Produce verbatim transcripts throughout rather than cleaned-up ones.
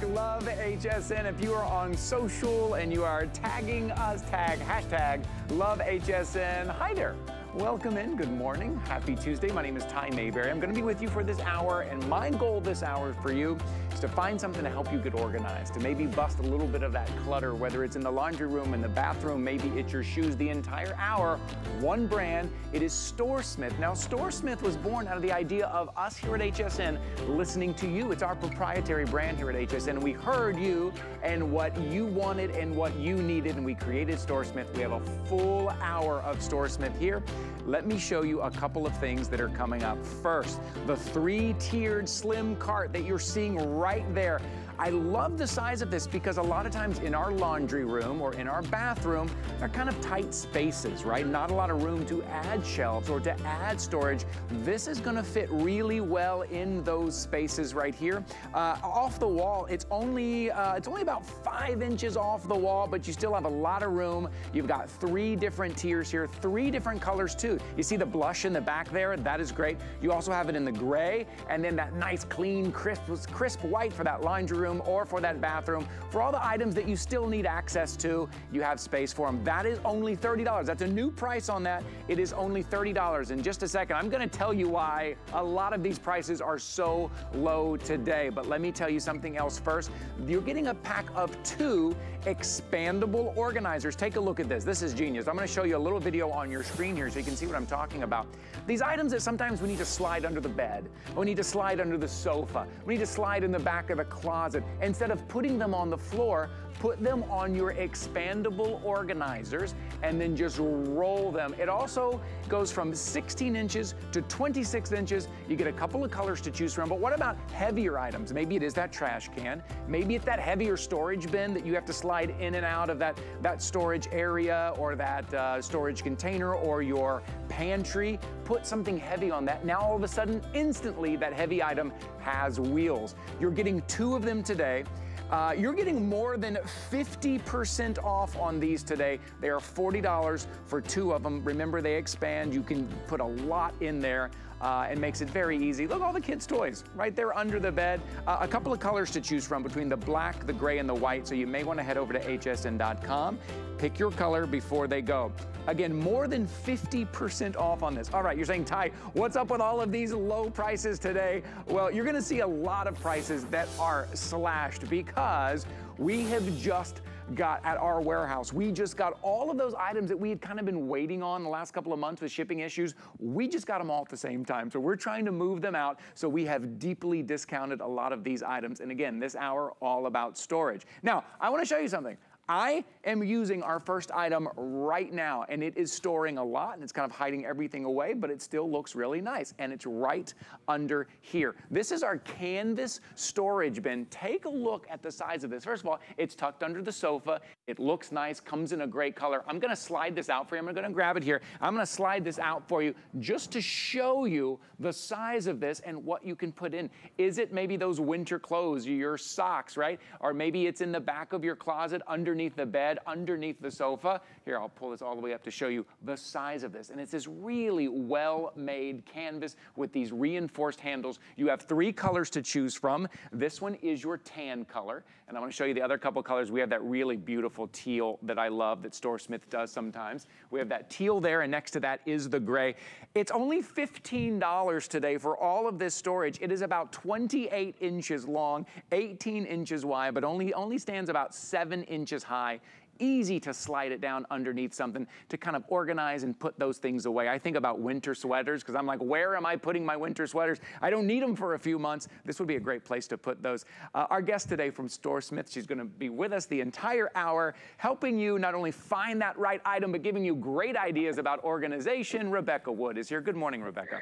back. Love H S N. If you are on social and you are tagging us, tag hashtag Love H S N. Hi there. Welcome in. Good morning. Happy Tuesday. My name is Ty Mayberry. I'm going to be with you for this hour, and my goal this hour for you is to find something to help you get organized, to maybe bust a little bit of that clutter, whether it's in the laundry room, in the bathroom, maybe it's your shoes. The entire hour, one brand. It is StoreSmith. Now, StoreSmith was born out of the idea of us here at H S N listening to you. It's our proprietary brand here at H S N. And we heard you and what you wanted and what you needed, and we created StoreSmith. We have a full hour of StoreSmith here. Let me show you a couple of things that are coming up. First, the three-tiered slim cart that you're seeing right there. I love the size of this because a lot of times in our laundry room or in our bathroom, they're kind of tight spaces, right? Not a lot of room to add shelves or to add storage. This is gonna fit really well in those spaces right here. Uh, off the wall, it's only, uh, it's only about five inches off the wall, but you still have a lot of room. You've got three different tiers here, three different colors too. You see the blush in the back there? That is great. You also have it in the gray, and then that nice, clean, crisp, crisp white for that laundry room or for that bathroom. For all the items that you still need access to, you have space for them. That is only thirty dollars. That's a new price on that. It is only thirty dollars. In just a second, I'm gonna tell you why a lot of these prices are so low today, but let me tell you something else first. You're getting a pack of two expandable organizers. Take a look at this. This is genius. I'm gonna show you a little video on your screen here so you can see what I'm talking about. These items that sometimes we need to slide under the bed, we need to slide under the sofa, we need to slide in the back of the closet. Instead of putting them on the floor, put them on your expandable organizers and then just roll them. It also goes from sixteen inches to twenty-six inches. You get a couple of colors to choose from, but what about heavier items? Maybe it is that trash can. Maybe it's that heavier storage bin that you have to slide in and out of that, that storage area or that uh, storage container or your pantry. Put something heavy on that. Now all of a sudden, instantly, that heavy item has wheels. You're getting two of them today. Uh, you're getting more than fifty percent off on these today. They are forty dollars for two of them. Remember, they expand. You can put a lot in there. Uh, and makes it very easy. Look, all the kids' toys right there under the bed. Uh, a couple of colors to choose from between the black, the gray, and the white, so you may want to head over to H S N dot com. Pick your color before they go. Again, more than fifty percent off on this. All right, you're saying, Ty, what's up with all of these low prices today? Well, you're going to see a lot of prices that are slashed because we have just got at our warehouse. We just got all of those items that we had kind of been waiting on the last couple of months with shipping issues. We just got them all at the same time. So we're trying to move them out. So we have deeply discounted a lot of these items. And again, this hour all about storage. Now, I want to show you something. I am using our first item right now, and it is storing a lot, and it's kind of hiding everything away, but it still looks really nice, and it's right under here. This is our canvas storage bin. Take a look at the size of this. First of all, it's tucked under the sofa. It looks nice, comes in a great color. I'm gonna slide this out for you. I'm gonna grab it here. I'm gonna slide this out for you just to show you the size of this and what you can put in. Is it maybe those winter clothes, your socks, right? Or maybe it's in the back of your closet, underneath the bed, underneath the sofa. Here, I'll pull this all the way up to show you the size of this. And it's this really well-made canvas with these reinforced handles. You have three colors to choose from. This one is your tan color. And I wanna show you the other couple colors. We have that really beautiful teal that I love that StoreSmith does sometimes. We have that teal there, and next to that is the gray. It's only fifteen dollars today for all of this storage. It is about twenty-eight inches long, eighteen inches wide, but only, only stands about seven inches high. Easy to slide it down underneath something to kind of organize and put those things away. I think about winter sweaters because I'm like, where am I putting my winter sweaters? I don't need them for a few months. This would be a great place to put those. Uh, our guest today from StoreSmith, she's gonna be with us the entire hour, helping you not only find that right item, but giving you great ideas about organization. Rebekah Wood is here. Good morning, Rebekah.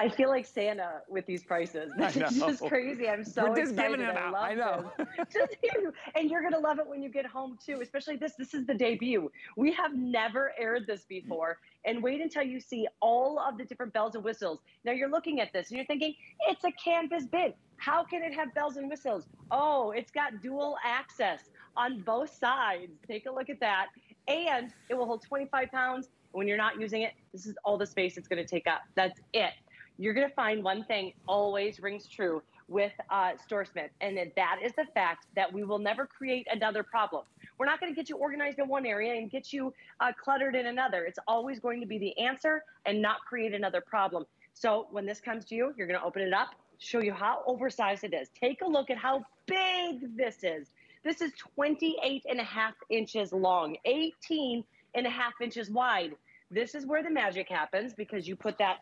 I feel like Santa with these prices. This is just crazy. I'm so We're just excited. Giving it out. I, I know. Just you. And you're going to love it when you get home too, especially this. This is the debut. We have never aired this before. And wait until you see all of the different bells and whistles. Now you're looking at this and you're thinking, it's a canvas bin. How can it have bells and whistles? Oh, it's got dual access on both sides. Take a look at that. And it will hold twenty-five pounds. When you're not using it, this is all the space it's going to take up. That's it. You're gonna find one thing always rings true. with uh, StoreSmith, and that is the fact that we will never create another problem. We're not going to get you organized in one area and get you uh, cluttered in another. It's always going to be the answer and not create another problem. So when this comes to you, you're going to open it up, show you how oversized it is. Take a look at how big this is. This is twenty-eight and a half inches long, eighteen and a half inches wide. This is where the magic happens, because you put that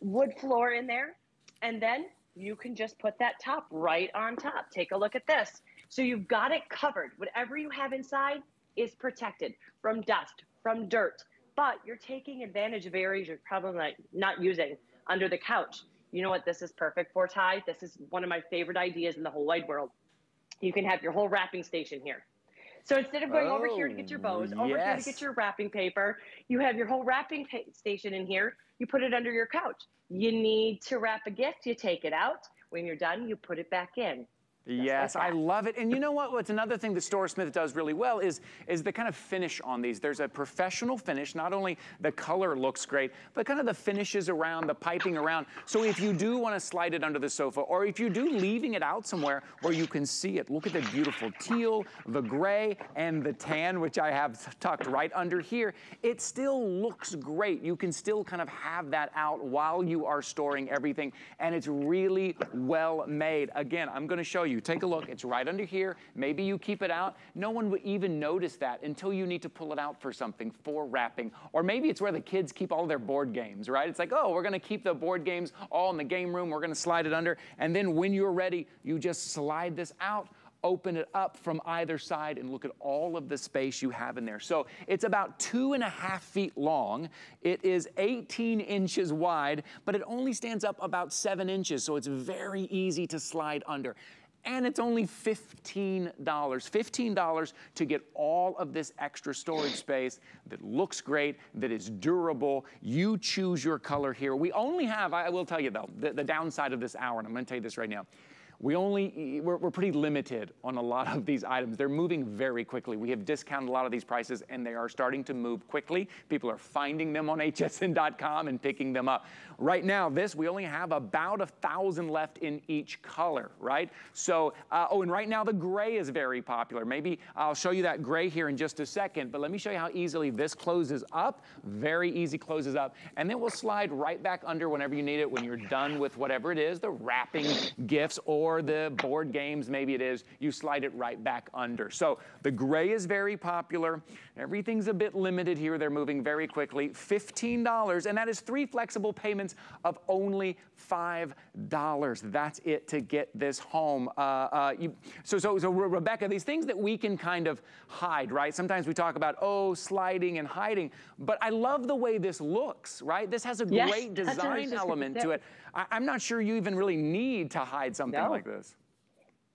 wood floor in there, and then you can just put that top right on top. Take a look at this. So you've got it covered. Whatever you have inside is protected from dust, from dirt, but you're taking advantage of areas you're probably not using. Under the couch. You know what this is perfect for, Ty? This is one of my favorite ideas in the whole wide world. You can have your whole wrapping station here. So instead of going oh, over here to get your bows, over yes. here to get your wrapping paper, you have your whole wrapping station in here. You put it under your couch. You need to wrap a gift, you take it out. When you're done, you put it back in. Just yes, like I love it. And you know what? What's another thing that StoreSmith does really well is, is the kind of finish on these. There's a professional finish. Not only the color looks great, but kind of the finishes around, the piping around. So if you do want to slide it under the sofa, or if you do leaving it out somewhere where you can see it, look at the beautiful teal, the gray, and the tan, which I have tucked right under here. It still looks great. You can still kind of have that out while you are storing everything. And it's really well made. Again, I'm going to show you. Take a look, it's right under here. Maybe you keep it out. No one would even notice that until you need to pull it out for something, for wrapping. Or maybe it's where the kids keep all their board games, right? It's like, oh, we're gonna keep the board games all in the game room. We're gonna slide it under. And then when you're ready, you just slide this out, open it up from either side, and look at all of the space you have in there. So it's about two and a half feet long. It is eighteen inches wide, but it only stands up about seven inches. So it's very easy to slide under. And it's only fifteen dollars, fifteen dollars to get all of this extra storage space that looks great, that is durable. You choose your color here. We only have, I will tell you though, the, the downside of this hour, and I'm gonna tell you this right now. We only, we're, we're pretty limited on a lot of these items. They're moving very quickly. We have discounted a lot of these prices, and they are starting to move quickly. People are finding them on H S N dot com and picking them up. Right now, this, we only have about a thousand left in each color, right? So, uh, oh, and right now the gray is very popular. Maybe I'll show you that gray here in just a second, but let me show you how easily this closes up. Very easy closes up. And then we'll slide right back under whenever you need it, when you're done with whatever it is, the wrapping, gifts, or or the board games, maybe it is, you slide it right back under. So the gray is very popular. Everything's a bit limited here. They're moving very quickly. fifteen dollars, and that is three flexible payments of only five dollars. That's it to get this home. Uh, uh, you, so, so, so Rebekah, these things that we can kind of hide, right? Sometimes we talk about, oh, sliding and hiding, but I love the way this looks, right? This has a yes, great design element to it. I, I'm not sure you even really need to hide something no. like this.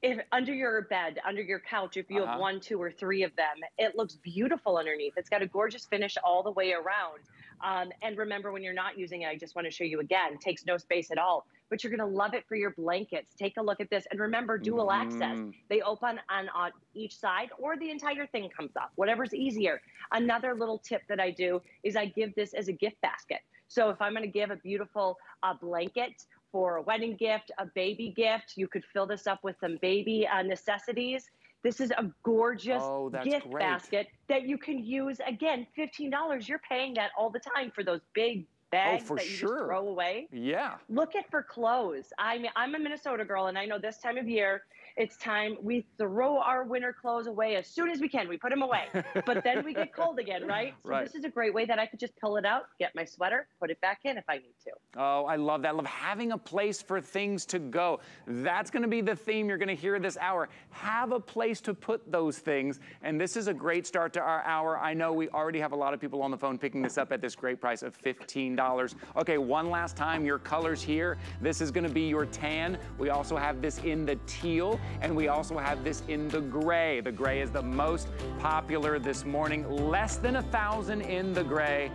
If under your bed, under your couch, if you uh-huh. have one, two, or three of them, it looks beautiful underneath. It's got a gorgeous finish all the way around. Um, and remember, when you're not using it, I just want to show you again, it takes no space at all. But you're going to love it for your blankets. Take a look at this. And remember, dual mm. access. They open on, on each side, or the entire thing comes up, whatever's easier. Another little tip that I do is I give this as a gift basket. So if I'm going to give a beautiful uh, blanket for a wedding gift, a baby gift, you could fill this up with some baby uh, necessities. This is a gorgeous oh, gift great. basket that you can use. Again, fifteen dollars, you're paying that all the time for those big bags oh, for that you sure. just throw away. Yeah. Look at for clothes. I mean, I'm a Minnesota girl, and I know this time of year, it's time we throw our winter clothes away as soon as we can. We put them away, but then we get cold again, right? So right. this is a great way that I could just pull it out, get my sweater, put it back in if I need to. Oh, I love that. I love having a place for things to go. That's going to be the theme you're going to hear this hour. Have a place to put those things. And this is a great start to our hour. I know we already have a lot of people on the phone picking this up at this great price of fifteen dollars. Okay, one last time, your colors here. This is going to be your tan. We also have this in the teal. And we also have this in the gray. The gray is the most popular this morning. Less than a thousand in the gray,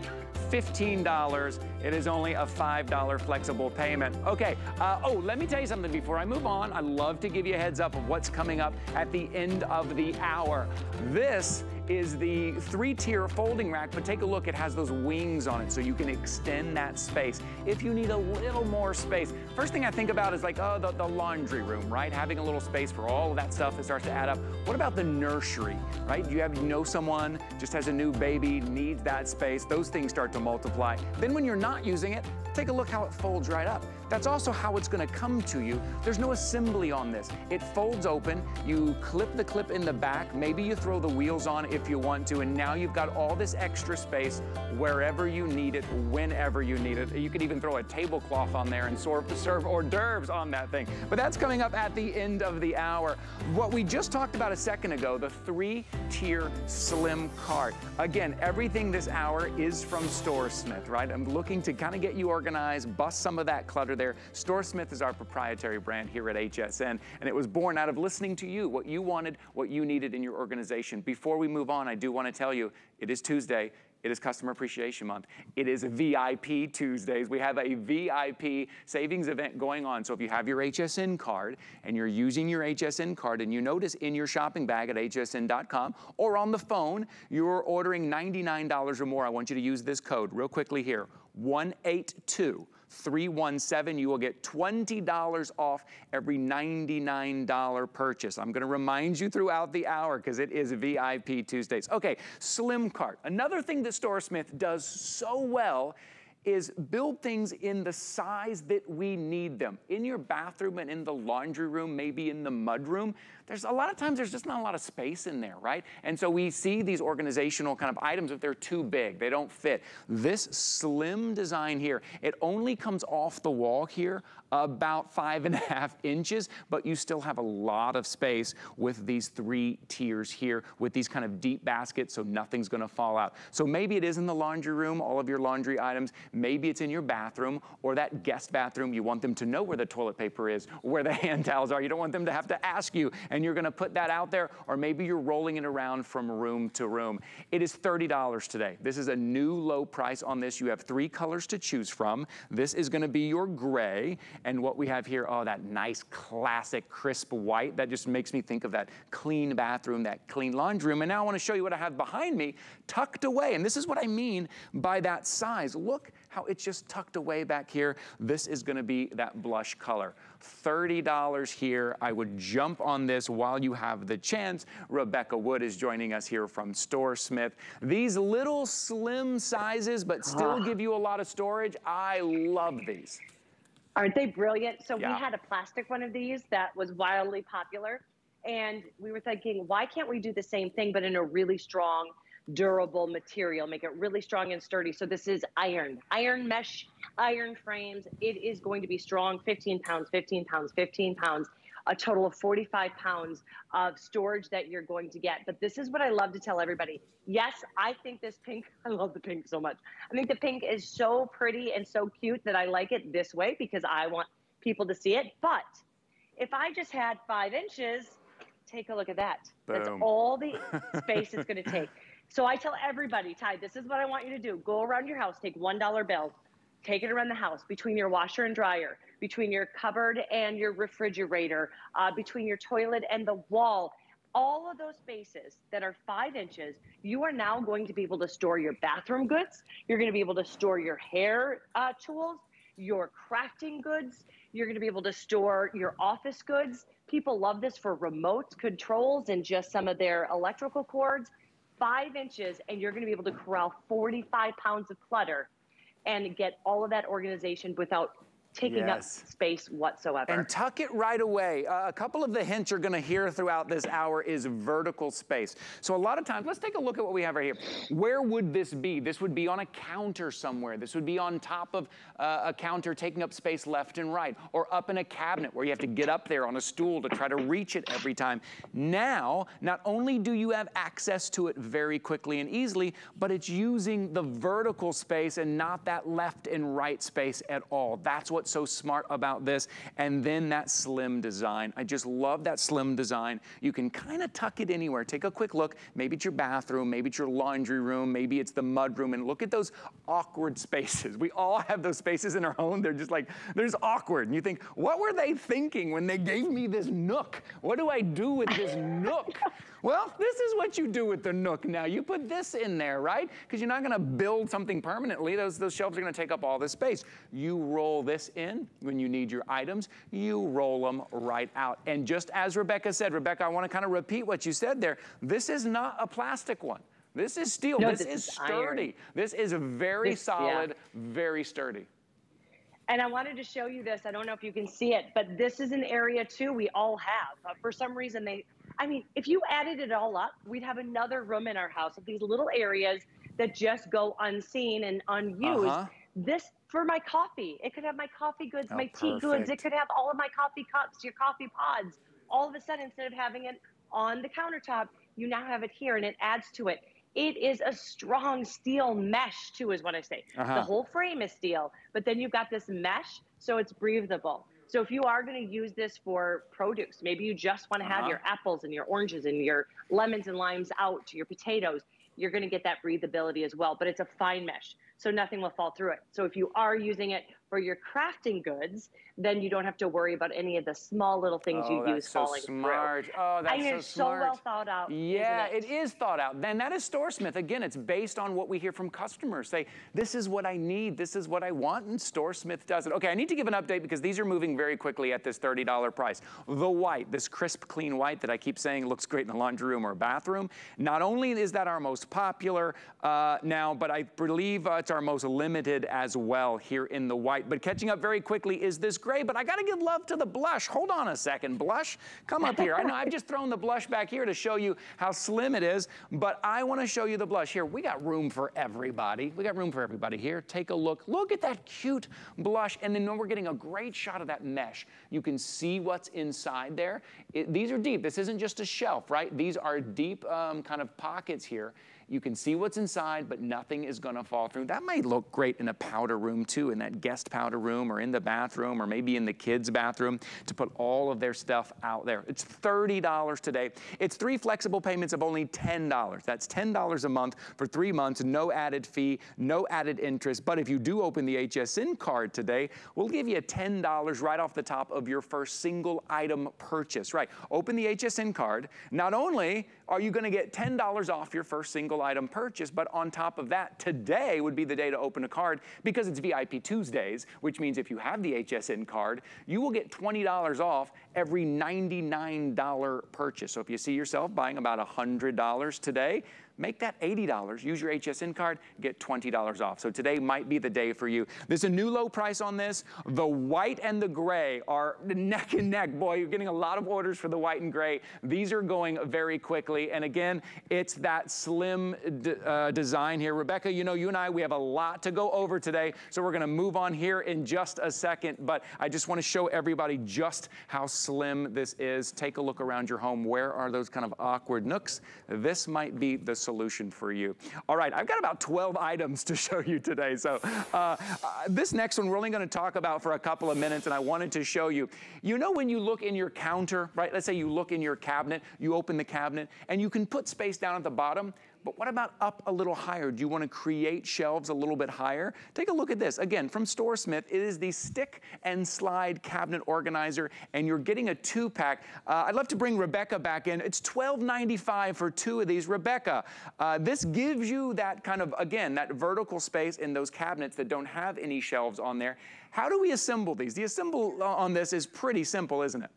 fifteen dollars. It is only a five dollar flexible payment. Okay, uh, oh, let me tell you something before I move on. I love to give you a heads up of what's coming up at the end of the hour. This is the three-tier folding rack, but take a look, it has those wings on it so you can extend that space if you need a little more space. First thing I think about is like, oh, the, the laundry room, right? Having a little space for all of that stuff that starts to add up. What about the nursery, right? You have, you know someone just has a new baby, needs that space. Those things start to multiply. Then when you're not using it, take a look how it folds right up. That's also how it's gonna come to you. There's no assembly on this. It folds open, you clip the clip in the back, maybe you throw the wheels on if you want to, and now you've got all this extra space wherever you need it, whenever you need it. You could even throw a tablecloth on there and serve, serve hors d'oeuvres on that thing. But that's coming up at the end of the hour. What we just talked about a second ago, the three-tier slim cart. Again, everything this hour is from StoreSmith, right? I'm looking to kind of get you organized, bust some of that clutter there. StoreSmith is our proprietary brand here at H S N, and it was born out of listening to you, what you wanted, what you needed in your organization. Before we move on, I do want to tell you, it is Tuesday. It is Customer Appreciation Month. It is V I P Tuesdays. We have a V I P savings event going on. So if you have your H S N card and you're using your H S N card and you notice in your shopping bag at H S N dot com or on the phone, you're ordering ninety-nine dollars or more, I want you to use this code real quickly here, one eight two three one seven. You will get twenty dollars off every ninety-nine dollar purchase. I'm going to remind you throughout the hour because it is V I P Tuesdays. Okay, slim cart. Another thing that StoreSmith does so well is build things in the size that we need them. In your bathroom and in the laundry room, maybe in the mudroom, there's a lot of times there's just not a lot of space in there, right? And so we see these organizational kind of items if they're too big, they don't fit. This slim design here, it only comes off the wall here about five and a half inches, but you still have a lot of space with these three tiers here with these kind of deep baskets, so nothing's gonna fall out. So maybe it is in the laundry room, all of your laundry items, maybe it's in your bathroom or that guest bathroom. You want them to know where the toilet paper is, where the hand towels are. You don't want them to have to ask you, and you're gonna put that out there, or maybe you're rolling it around from room to room. It is thirty dollars today. This is a new low price on this. You have three colors to choose from. This is gonna be your gray, and what we have here, oh, that nice classic crisp white. That just makes me think of that clean bathroom, that clean laundry room. And now I wanna show you what I have behind me tucked away, and this is what I mean by that size. Look how it's just tucked away back here. This is gonna be that blush color. thirty dollars here. I would jump on this while you have the chance. Rebekah Wood is joining us here from StoreSmith. These little slim sizes, but still give you a lot of storage. I love these. Aren't they brilliant? So yeah. We had a plastic one of these that was wildly popular. And we were thinking, why can't we do the same thing, but in a really strong, durable material, make it really strong and sturdy. So this is iron, iron mesh, iron frames. It is going to be strong, fifteen pounds, fifteen pounds, fifteen pounds, a total of forty-five pounds of storage that you're going to get. But this is what I love to tell everybody. Yes, I think this pink, I love the pink so much. I think the pink is so pretty and so cute that I like it this way because I want people to see it. But if I just had five inches, take a look at that. Boom. That's all the space it's gonna take. So I tell everybody, Ty, this is what I want you to do. Go around your house, take one dollar bills, take it around the house, between your washer and dryer, between your cupboard and your refrigerator, uh, between your toilet and the wall. All of those spaces that are five inches, you are now going to be able to store your bathroom goods. You're gonna be able to store your hair uh, tools, your crafting goods. You're gonna be able to store your office goods. People love this for remote controls and just some of their electrical cords. Five inches, and you're gonna be able to corral forty-five pounds of clutter and get all of that organization without taking yes. up space whatsoever. And tuck it right away. Uh, a couple of the hints you're gonna hear throughout this hour is vertical space. So a lot of times, let's take a look at what we have right here. Where would this be? This would be on a counter somewhere. This would be on top of uh, a counter taking up space left and right, or up in a cabinet where you have to get up there on a stool to try to reach it every time. Now, not only do you have access to it very quickly and easily, but it's using the vertical space and not that left and right space at all. That's what what's so smart about this. And then that slim design. I just love that slim design. You can kind of tuck it anywhere. Take a quick look. Maybe it's your bathroom, maybe it's your laundry room, maybe it's the mud room, and look at those awkward spaces. We all have those spaces in our home. They're just like, they're just awkward. And you think, what were they thinking when they gave me this nook? What do I do with this nook? Well, this is what you do with the Nook now. You put this in there, right? Because you're not gonna build something permanently. Those, those shelves are gonna take up all this space. You roll this in when you need your items. You roll them right out. And just as Rebekah said, Rebekah, I wanna kind of repeat what you said there. This is not a plastic one. This is steel. No, this, this is sturdy. Iron. This is very this, solid, yeah. very sturdy. And I wanted to show you this. I don't know if you can see it, but this is an area too we all have. Uh, for some reason, they, I mean, if you added it all up, we'd have another room in our house of these little areas that just go unseen and unused. Uh-huh. This, for my coffee, it could have my coffee goods, oh, my tea perfect. goods. It could have all of my coffee cups, your coffee pods. All of a sudden, instead of having it on the countertop, you now have it here and it adds to it. It is a strong steel mesh too, is what I say. Uh-huh. The whole frame is steel, but then you've got this mesh, so it's breathable. So if you are gonna use this for produce, maybe you just wanna uh-huh. have your apples and your oranges and your lemons and limes out, your potatoes, you're gonna get that breathability as well, but it's a fine mesh, so nothing will fall through it. So if you are using it for your crafting goods, then you don't have to worry about any of the small little things oh, you use so falling smart. through. Oh, that's I mean, so smart. I it's so well thought out. Yeah, it? it is thought out. Then that is StoreSmith. Again, it's based on what we hear from customers. Say, this is what I need, this is what I want, and StoreSmith does it. Okay, I need to give an update because these are moving very quickly at this thirty dollar price. The white, this crisp, clean white that I keep saying looks great in the laundry room or bathroom. Not only is that our most popular uh, now, but I believe uh, it's our most limited as well here in the white. But catching up very quickly is this gray, but I gotta give love to the blush. Hold on a second, blush, come up here. I know I've just thrown the blush back here to show you how slim it is, but I wanna show you the blush here. We got room for everybody. We got room for everybody here. Take a look, look at that cute blush, and then we're getting a great shot of that mesh. You can see what's inside there. It, these are deep, this isn't just a shelf, right? These are deep um, kind of pockets here. You can see what's inside, but nothing is gonna fall through. That might look great in a powder room too, in that guest powder room or in the bathroom or maybe in the kids' bathroom to put all of their stuff out there. It's thirty dollars today. It's three flexible payments of only ten dollars. That's ten dollars a month for three months, no added fee, no added interest. But if you do open the H S N card today, we'll give you ten dollars right off the top of your first single item purchase. Right, open the H S N card. Not only are you gonna get ten dollars off your first single item purchase, but on top of that, today would be the day to open a card because it's V I P Tuesdays, which means if you have the H S N card, you will get twenty dollars off every ninety-nine dollar purchase. So if you see yourself buying about one hundred dollars today, make that eighty dollars, use your H S N card, get twenty dollars off. So today might be the day for you. There's a new low price on this. The white and the gray are neck and neck. Boy, you're getting a lot of orders for the white and gray. These are going very quickly. And again, it's that slim d uh, design here. Rebekah, you know, you and I, we have a lot to go over today. So we're gonna move on here in just a second, but I just wanna show everybody just how slim this is. Take a look around your home. Where are those kind of awkward nooks? This might be the solution for you. All right, I've got about twelve items to show you today. So uh, uh, this next one we're only gonna talk about for a couple of minutes, and I wanted to show you. You know when you look in your counter, right? Let's say you look in your cabinet, you open the cabinet, and you can put space down at the bottom. But what about up a little higher? Do you want to create shelves a little bit higher? Take a look at this. Again, from StoreSmith, it is the stick and slide cabinet organizer, and you're getting a two-pack. Uh, I'd love to bring Rebekah back in. It's twelve ninety-five for two of these. Rebekah, uh, this gives you that kind of, again, that vertical space in those cabinets that don't have any shelves on there. How do we assemble these? The assemble on this is pretty simple, isn't it?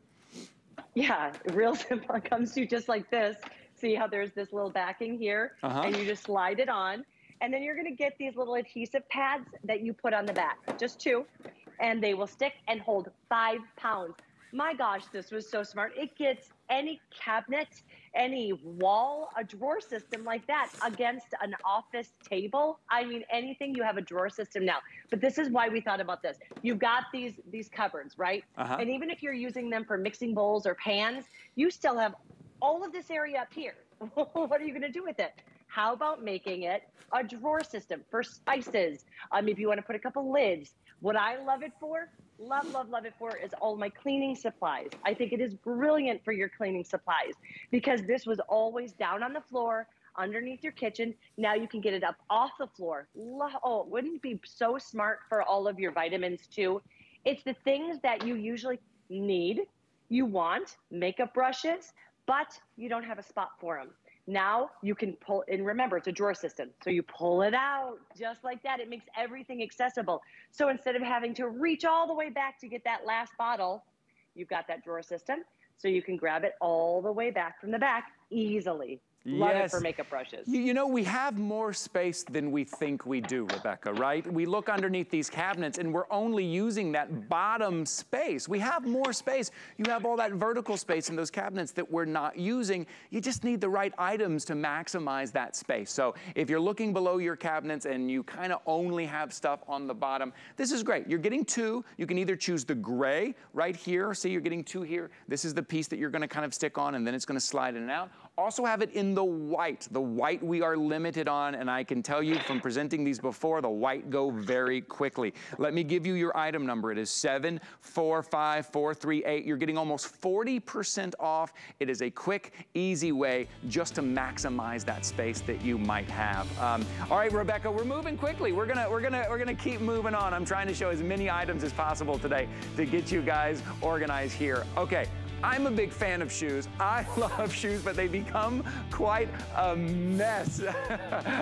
Yeah, real simple. It comes to you just like this. See how there's this little backing here, uh-huh. and you just slide it on, and then you're gonna get these little adhesive pads that you put on the back, just two, and they will stick and hold five pounds. My gosh, this was so smart. It gets any cabinet, any wall, a drawer system like that against an office table. I mean, anything, you have a drawer system now. But this is why we thought about this. You've got these, these cupboards, right? Uh-huh. And even if you're using them for mixing bowls or pans, you still have all of this area up here. What are you gonna do with it? How about making it a drawer system for spices? Um, if you wanna put a couple lids. What I love it for, love, love, love it for is all my cleaning supplies. I think it is brilliant for your cleaning supplies because this was always down on the floor, underneath your kitchen. Now you can get it up off the floor. Oh, wouldn't it be so smart for all of your vitamins too? It's the things that you usually need, you want, makeup brushes, but you don't have a spot for them. Now you can pull, and remember, it's a drawer system. So you pull it out just like that. It makes everything accessible. So instead of having to reach all the way back to get that last bottle, you've got that drawer system. So you can grab it all the way back from the back easily. Love yes. it for makeup brushes. You, you know, we have more space than we think we do, Rebekah, right? We look underneath these cabinets and we're only using that bottom space. We have more space. You have all that vertical space in those cabinets that we're not using. You just need the right items to maximize that space. So if you're looking below your cabinets and you kind of only have stuff on the bottom, this is great. You're getting two. You can either choose the gray right here. See, you're getting two here. This is the piece that you're going to kind of stick on and then it's going to slide in and out. Also have it in the white. The white we are limited on, and I can tell you from presenting these before, the white go very quickly. Let me give you your item number. It is seven four five four three eight. You're getting almost forty percent off. It is a quick, easy way just to maximize that space that you might have. Um, all right, Rebekah, we're moving quickly. We're gonna, we're gonna, we're gonna keep moving on. I'm trying to show as many items as possible today to get you guys organized here. Okay. I'm a big fan of shoes. I love shoes, but they become quite a mess.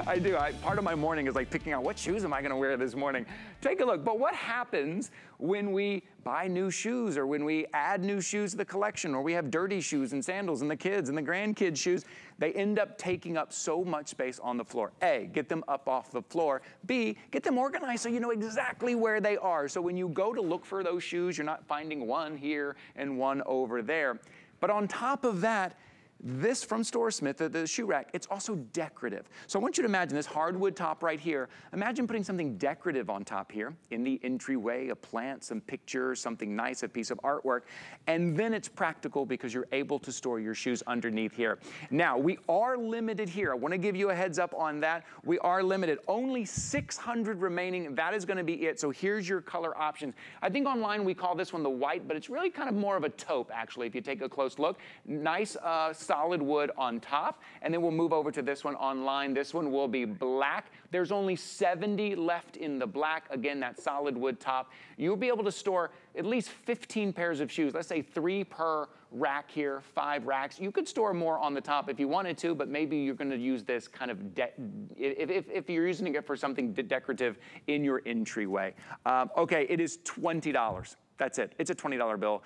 I do. I, part of my morning is like picking out what shoes am I going to wear this morning. Take a look. But what happens when we buy new shoes or when we add new shoes to the collection or we have dirty shoes and sandals and the kids and the grandkids' shoes? They end up taking up so much space on the floor. A, get them up off the floor. B, get them organized so you know exactly where they are. So when you go to look for those shoes, you're not finding one here and one over there. But on top of that, this from StoreSmith, the, the shoe rack, it's also decorative. So I want you to imagine this hardwood top right here. Imagine putting something decorative on top here in the entryway, a plant, some pictures, something nice, a piece of artwork. And then it's practical because you're able to store your shoes underneath here. Now, we are limited here. I want to give you a heads up on that. We are limited. Only six hundred remaining. That is going to be it. So here's your color options. I think online we call this one the white, but it's really kind of more of a taupe, actually, if you take a close look. Nice, uh, solid wood on top, and then we'll move over to this one online. This one will be black. There's only seventy left in the black. Again, that solid wood top. You'll be able to store at least fifteen pairs of shoes. Let's say three per rack here, five racks. You could store more on the top if you wanted to, but maybe you're going to use this kind of, de if, if, if you're using it for something de decorative in your entryway. Um, okay, it is twenty dollars. That's it. It's a twenty dollar bill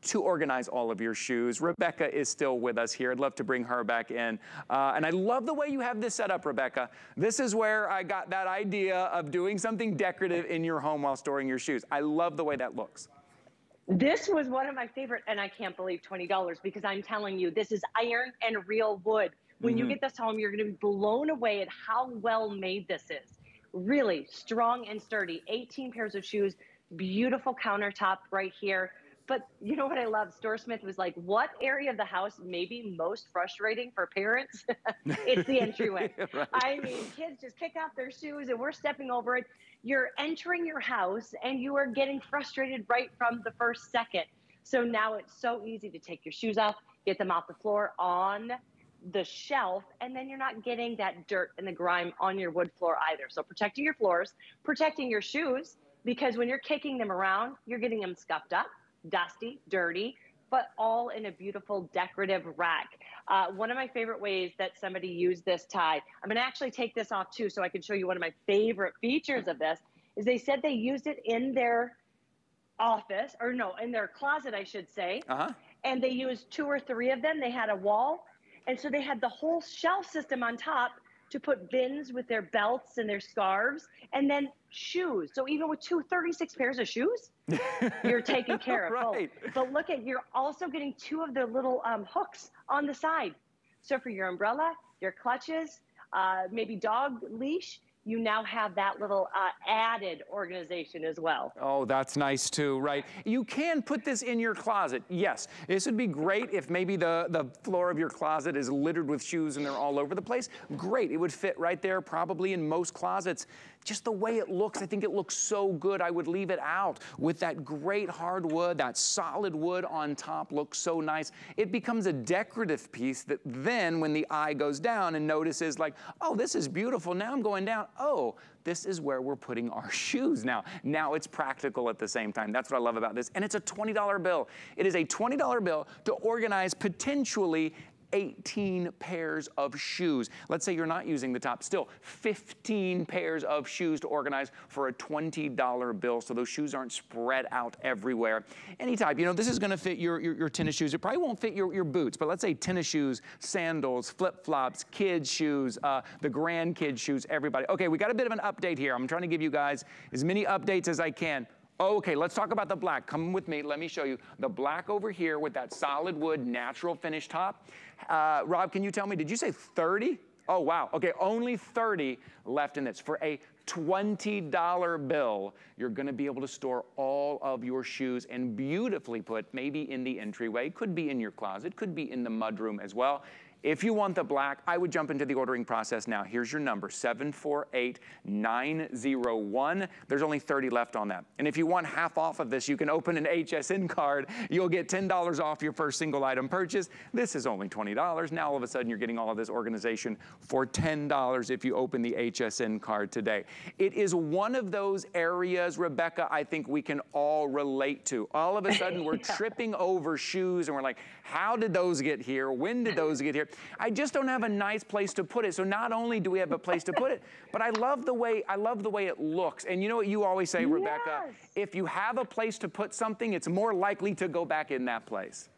to organize all of your shoes. Rebekah is still with us here. I'd love to bring her back in. Uh, and I love the way you have this set up, Rebekah. This is where I got that idea of doing something decorative in your home while storing your shoes. I love the way that looks. This was one of my favorite, and I can't believe twenty dollars, because I'm telling you, this is iron and real wood. When mm-hmm. you get this home, you're gonna be blown away at how well made this is. Really strong and sturdy, eighteen pairs of shoes, beautiful countertop right here. But you know what I love? StoreSmith was like, what area of the house may be most frustrating for parents? It's the entryway. Yeah, right. I mean, kids just kick off their shoes and we're stepping over it. You're entering your house and you are getting frustrated right from the first second. So now it's so easy to take your shoes off, get them off the floor on the shelf, and then you're not getting that dirt and the grime on your wood floor either. So protecting your floors, protecting your shoes, because when you're kicking them around, you're getting them scuffed up, dusty, dirty, but all in a beautiful decorative rack. Uh, one of my favorite ways that somebody used this, Ty, I'm gonna actually take this off too so I can show you one of my favorite features of this, is they said they used it in their office, or no, in their closet, I should say, uh-huh. and they used two or three of them. They had a wall, and so they had the whole shelf system on top to put bins with their belts and their scarves, and then shoes. So even with two thirty-six pairs of shoes, you're taking care of right. both. But look at, you're also getting two of the little um, hooks on the side. So for your umbrella, your clutches, uh, maybe dog leash, you now have that little uh, added organization as well. Oh, that's nice too, right? You can put this in your closet, yes. This would be great if maybe the, the floor of your closet is littered with shoes and they're all over the place. Great, it would fit right there probably in most closets. Just the way it looks, I think it looks so good. I would leave it out with that great hardwood, that solid wood on top looks so nice. It becomes a decorative piece that then when the eye goes down and notices like, oh, this is beautiful, now I'm going down. oh, this is where we're putting our shoes now. Now it's practical at the same time. That's what I love about this. And it's a twenty dollar bill. It is a twenty dollar bill to organize potentially eighteen pairs of shoes. Let's say you're not using the top, still fifteen pairs of shoes to organize for a twenty dollar bill, so those shoes aren't spread out everywhere. Any type, you know, this is gonna fit your, your, your tennis shoes. It probably won't fit your, your boots, but let's say tennis shoes, sandals, flip-flops, kids' shoes, uh, the grandkids' shoes, everybody. Okay, we got a bit of an update here. I'm trying to give you guys as many updates as I can. Okay, let's talk about the black. Come with me, let me show you. The black over here with that solid wood, natural finish top. Uh, Rob, can you tell me, did you say thirty? Oh, wow, okay, only thirty left in this. For a twenty dollar bill, you're gonna be able to store all of your shoes and beautifully put, maybe in the entryway, could be in your closet, could be in the mudroom as well. If you want the black, I would jump into the ordering process now. Here's your number, seven four eight, nine zero one. There's only thirty left on that. And if you want half off of this, you can open an H S N card. You'll get ten dollars off your first single item purchase. This is only twenty dollars. Now all of a sudden you're getting all of this organization for ten dollars if you open the H S N card today. It is one of those areas, Rebekah, I think we can all relate to. All of a sudden we're yeah. tripping over shoes and we're like, how did those get here? When did those get here? I just don't have a nice place to put it. So not only do we have a place to put it, but I love the way I love the way it looks. And you know what you always say, Rebekah? Yes. If you have a place to put something, it's more likely to go back in that place.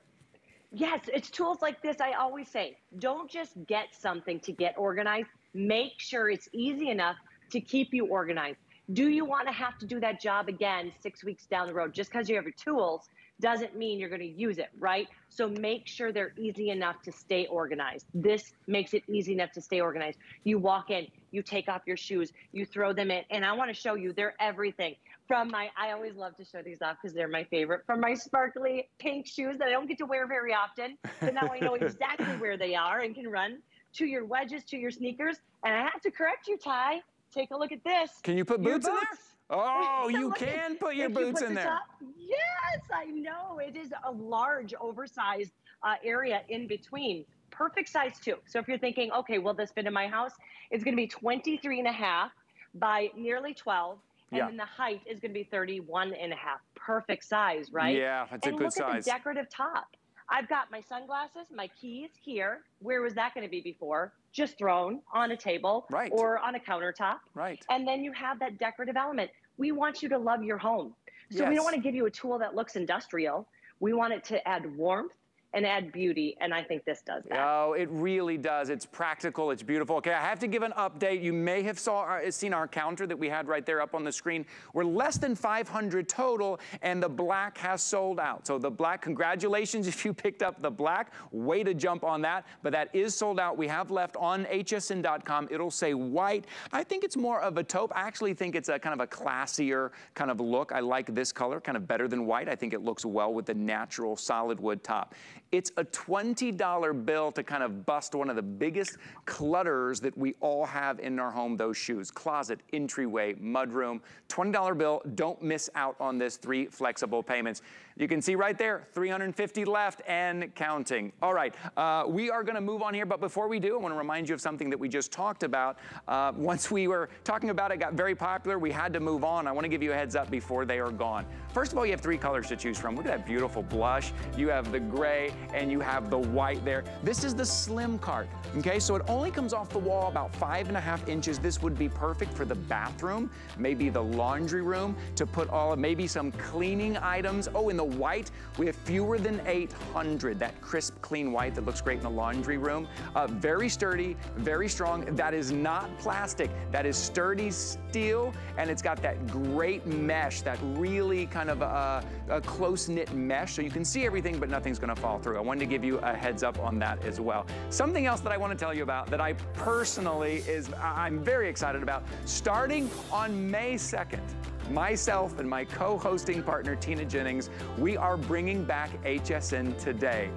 Yes, it's tools like this. I always say, don't just get something to get organized. Make sure it's easy enough to keep you organized. Do you want to have to do that job again six weeks down the road? Just because you have your tools doesn't mean you're going to use it, right? So make sure they're easy enough to stay organized. This makes it easy enough to stay organized. You walk in, you take off your shoes, you throw them in, and I want to show you, they're everything. From my, I always love to show these off because they're my favorite, from my sparkly pink shoes that I don't get to wear very often, so now I know exactly where they are and can run, to your wedges, to your sneakers, and I have to correct you, Ty, take a look at this. Can you put boots, boots in there? Oh, so you can put your boots in there. Yes, I know. It is a large, oversized uh, area in between. Perfect size, too. So if you're thinking, okay, will this fit in my house? It's going to be twenty-three and a half by nearly twelve. And yeah. then the height is going to be thirty-one and a half. Perfect size, right? Yeah, that's a good size. And look at the decorative top. I've got my sunglasses, my keys here. Where was that going to be before? Just thrown on a table right. or on a countertop. Right. And then you have that decorative element. We want you to love your home. So yes. we don't want to give you a tool that looks industrial. We want it to add warmth and add beauty, and I think this does that. Oh, it really does. It's practical, it's beautiful. Okay, I have to give an update. You may have saw our, seen our counter that we had right there up on the screen. We're less than five hundred total, and the black has sold out. So the black, congratulations if you picked up the black. Way to jump on that, but that is sold out. We have left on H S N dot com. It'll say white. I think it's more of a taupe. I actually think it's a kind of a classier kind of look. I like this color, kind of better than white. I think it looks well with the natural solid wood top. It's a twenty dollar bill to kind of bust one of the biggest clutters that we all have in our home, those shoes. Closet, entryway, mudroom, twenty dollar bill. Don't miss out on this, three flexible payments. You can see right there, three hundred fifty left and counting. All right, uh, we are gonna move on here, but before we do, I wanna remind you of something that we just talked about. Uh, once we were talking about it, it got very popular, we had to move on. I wanna give you a heads up before they are gone. First of all, you have three colors to choose from. Look at that beautiful blush. You have the gray, and you have the white there. This is the slim cart, okay? So it only comes off the wall about five and a half inches. This would be perfect for the bathroom, maybe the laundry room, to put all of maybe some cleaning items. Oh, in the white, we have fewer than eight hundred, that crisp, clean white that looks great in the laundry room. Uh, very sturdy, very strong. That is not plastic. That is sturdy steel, and it's got that great mesh, that really kind of uh, a close-knit mesh, so you can see everything, but nothing's gonna fall through. I wanted to give you a heads up on that as well. Something else that I want to tell you about that I personally is, I'm very excited about, starting on May second. Myself and my co-hosting partner, Tina Jennings, we are bringing back H S N Today.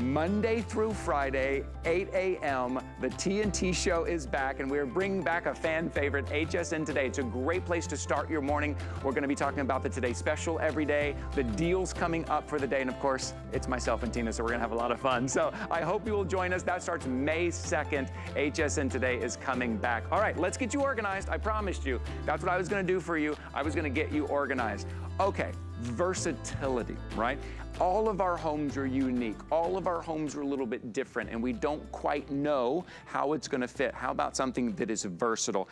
Monday through Friday, eight A M The T N T Show is back, and we're bringing back a fan favorite, H S N Today. It's a great place to start your morning. We're going to be talking about the Today Special every day, the deals coming up for the day, and of course, it's myself and Tina, so we're going to have a lot of fun. So I hope you will join us. That starts May second. H S N Today is coming back. All right, let's get you organized. I promised you. That's what I was going to do for you. I was going to get you organized. Okay, versatility, right? All of our homes are unique. All of our homes are a little bit different, and we don't quite know how it's going to fit. How about something that is versatile?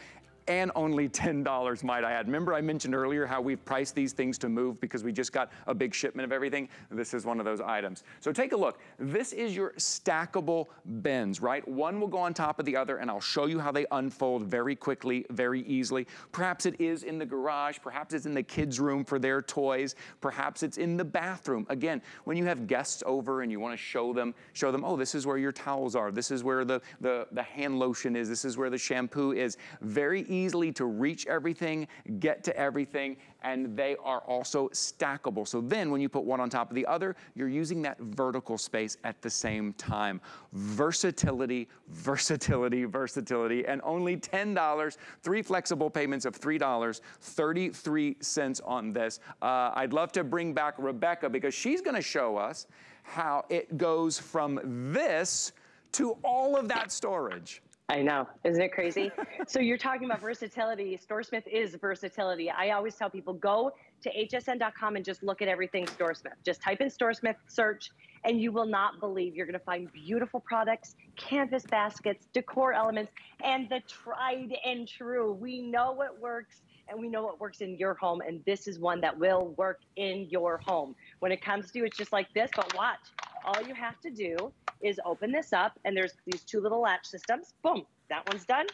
And only ten dollars, might I add. Remember I mentioned earlier how we've priced these things to move because we just got a big shipment of everything? This is one of those items. So take a look. This is your stackable bins, right? One will go on top of the other, and I'll show you how they unfold very quickly, very easily. Perhaps it is in the garage. Perhaps it's in the kids' room for their toys. Perhaps it's in the bathroom. Again, when you have guests over and you want to show them, show them, oh, this is where your towels are. This is where the, the, the hand lotion is. This is where the shampoo is. Very easy. Easily to reach everything, get to everything, and they are also stackable. So then when you put one on top of the other, you're using that vertical space at the same time. Versatility, versatility, versatility, and only ten dollars, three flexible payments of three dollars and thirty-three cents on this. Uh, I'd love to bring back Rebekah because she's gonna show us how it goes from this to all of that storage. I know, isn't it crazy? So you're talking about versatility. StoreSmith is versatility. I always tell people, go to H S N dot com and just look at everything StoreSmith. Just type in StoreSmith, search, and you will not believe you're gonna find beautiful products, canvas baskets, decor elements, and the tried and true. We know what works, and we know what works in your home, and this is one that will work in your home. When it comes to you, it's just like this, but watch. All you have to do is open this up, and there's these two little latch systems. Boom, that one's done,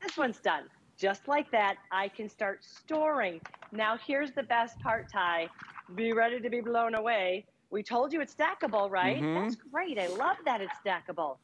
this one's done. Just like that, I can start storing. Now here's the best part, Ty. Be ready to be blown away. We told you it's stackable, right? Mm-hmm. That's great, I love that it's stackable.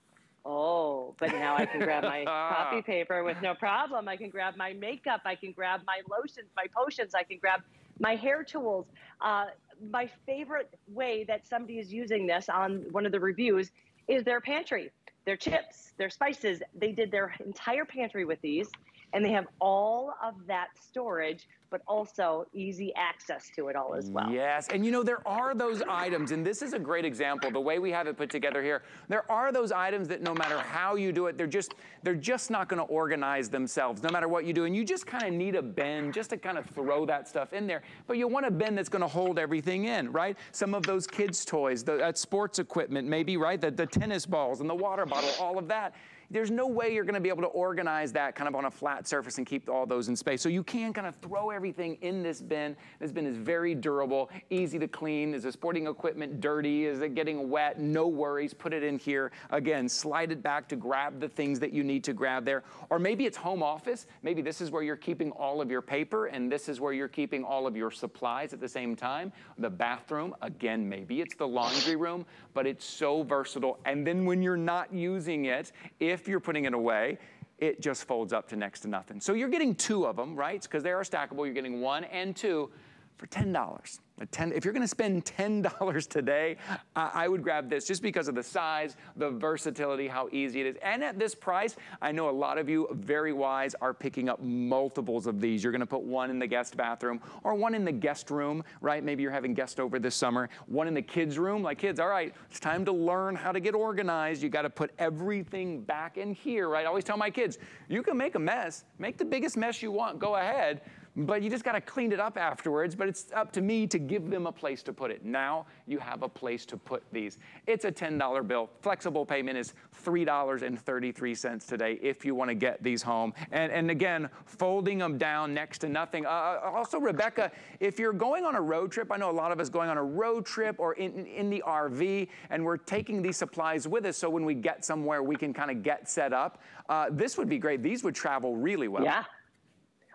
Oh, but now I can grab my copy paper with no problem. I can grab my makeup, I can grab my lotions, my potions, I can grab my hair tools. Uh, my favorite way that somebody is using this on one of the reviews is their pantry, their chips, their spices. They did their entire pantry with these, and they have all of that storage, but also easy access to it all as well. Yes, and you know, there are those items, and this is a great example, the way we have it put together here. There are those items that no matter how you do it, they're just they're just not gonna organize themselves, no matter what you do, and you just kind of need a bin just to kind of throw that stuff in there, but you want a bin that's gonna hold everything in, right? Some of those kids' toys, the uh, sports equipment maybe, right? The, the tennis balls and the water bottle, all of that. There's no way you're gonna be able to organize that kind of on a flat surface and keep all those in space. So you can kind of throw everything in this bin. This bin is very durable, easy to clean. Is the sporting equipment dirty? Is it getting wet? No worries, put it in here. Again, slide it back to grab the things that you need to grab there. Or maybe it's home office. Maybe this is where you're keeping all of your paper, and this is where you're keeping all of your supplies at the same time. The bathroom, again, maybe it's the laundry room, but it's so versatile. And then when you're not using it, if If you're putting it away, it just folds up to next to nothing. So you're getting two of them, right? Because they are stackable. You're getting one and two for ten dollars. ten, if you're gonna spend ten dollars today, uh, I would grab this just because of the size, the versatility, how easy it is. And at this price, I know a lot of you, very wise, are picking up multiples of these. You're gonna put one in the guest bathroom or one in the guest room, right? Maybe you're having guests over this summer. One in the kids' room, like kids, all right, it's time to learn how to get organized. You gotta put everything back in here, right? I always tell my kids, you can make a mess, make the biggest mess you want, go ahead, but you just gotta clean it up afterwards, but it's up to me to give them a place to put it. Now you have a place to put these. It's a ten dollar bill. Flexible payment is three dollars and thirty-three cents today if you wanna get these home. And, and again, folding them down next to nothing. Uh, also, Rebekah, if you're going on a road trip, I know a lot of us going on a road trip or in, in the R V, and we're taking these supplies with us so when we get somewhere, we can kinda get set up. Uh, this would be great. These would travel really well. Yeah.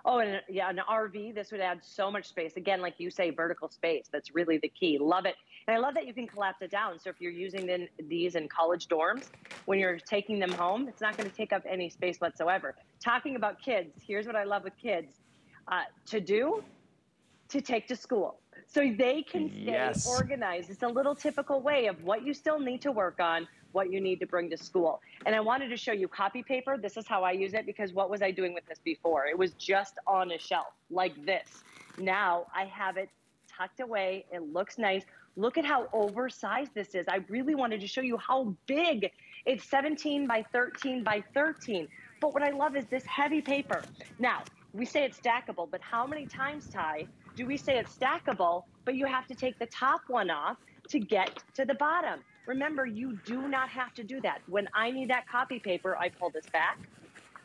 Oh, and yeah, an R V, this would add so much space. Again, like you say, vertical space. That's really the key. Love it. And I love that you can collapse it down. So if you're using the, these in college dorms, when you're taking them home, it's not going to take up any space whatsoever. Talking about kids, here's what I love with kids. Uh, to do, to take to school. so they can stay yes. organized. It's a little typical way of what you still need to work on, what you need to bring to school. And I wanted to show you copy paper. This is how I use it, because what was I doing with this before? It was just on a shelf like this. Now I have it tucked away. It looks nice. Look at how oversized this is. I really wanted to show you how big. It's seventeen by thirteen by thirteen. But what I love is this heavy paper. Now, we say it's stackable, but how many times, Ty, do we say it's stackable, but you have to take the top one off to get to the bottom? Remember, you do not have to do that. When I need that copy paper, I pull this back,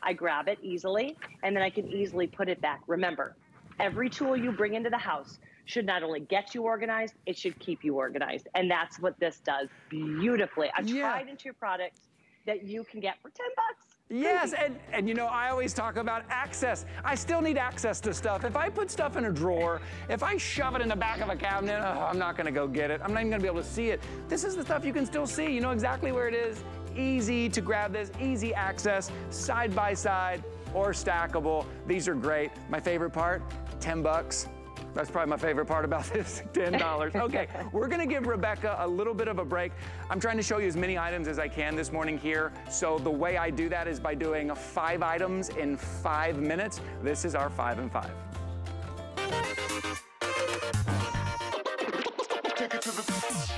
I grab it easily, and then I can easily put it back. Remember, every tool you bring into the house should not only get you organized, it should keep you organized. And that's what this does beautifully. I've yeah. tried into your product that you can get for ten bucks. Yes, and, and you know, I always talk about access. I still need access to stuff. If I put stuff in a drawer, if I shove it in the back of a cabinet, oh, I'm not gonna go get it. I'm not even gonna be able to see it. This is the stuff you can still see. You know exactly where it is. Easy to grab this, easy access, side by side or stackable. These are great. My favorite part, ten bucks. That's probably my favorite part about this, ten dollars. Okay, we're gonna give Rebekah a little bit of a break. I'm trying to show you as many items as I can this morning here. So the way I do that is by doing five items in five minutes. This is our five and five. Take it to the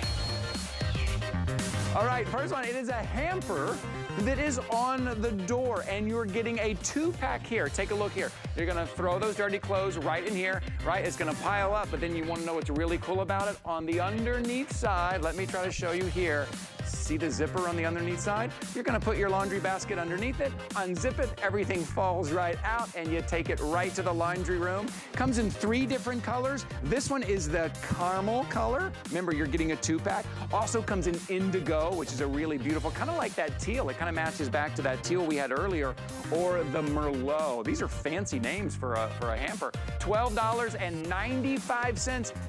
All right, first one, it is a hamper that is on the door, and you're getting a two-pack here. Take a look here. You're gonna throw those dirty clothes right in here, right? It's gonna pile up, but then you wanna know what's really cool about it. On the underneath side, let me try to show you here. See the zipper on the underneath side? You're gonna put your laundry basket underneath it, unzip it, everything falls right out, and you take it right to the laundry room. Comes in three different colors. This one is the caramel color. Remember, you're getting a two-pack. Also comes in indigo, which is a really beautiful, kind of like that teal. It kind of matches back to that teal we had earlier, or the Merlot. These are fancy names for a, for a hamper. twelve ninety-five.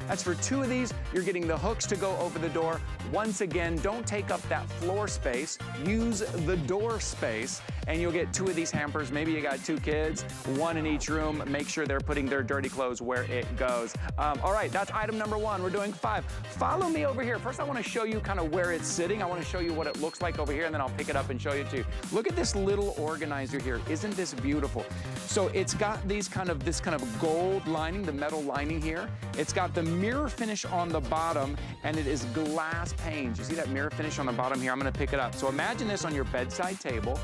That's for two of these. You're getting the hooks to go over the door. Once again, don't take up that floor space, use the door space, and you'll get two of these hampers. Maybe you got two kids, one in each room. Make sure they're putting their dirty clothes where it goes. Um, all right, that's item number one. We're doing five. Follow me over here. First, I want to show you kind of where it's sitting. I want to show you what it looks like over here, and then I'll pick it up and show you too. Look at this little organizer here. Isn't this beautiful? So it's got these kind of, this kind of gold lining, the metal lining here. It's got the mirror finish on the bottom, and it is glass panes. You see that mirror finish on the bottom here? I'm going to pick it up. So imagine this on your bedside table.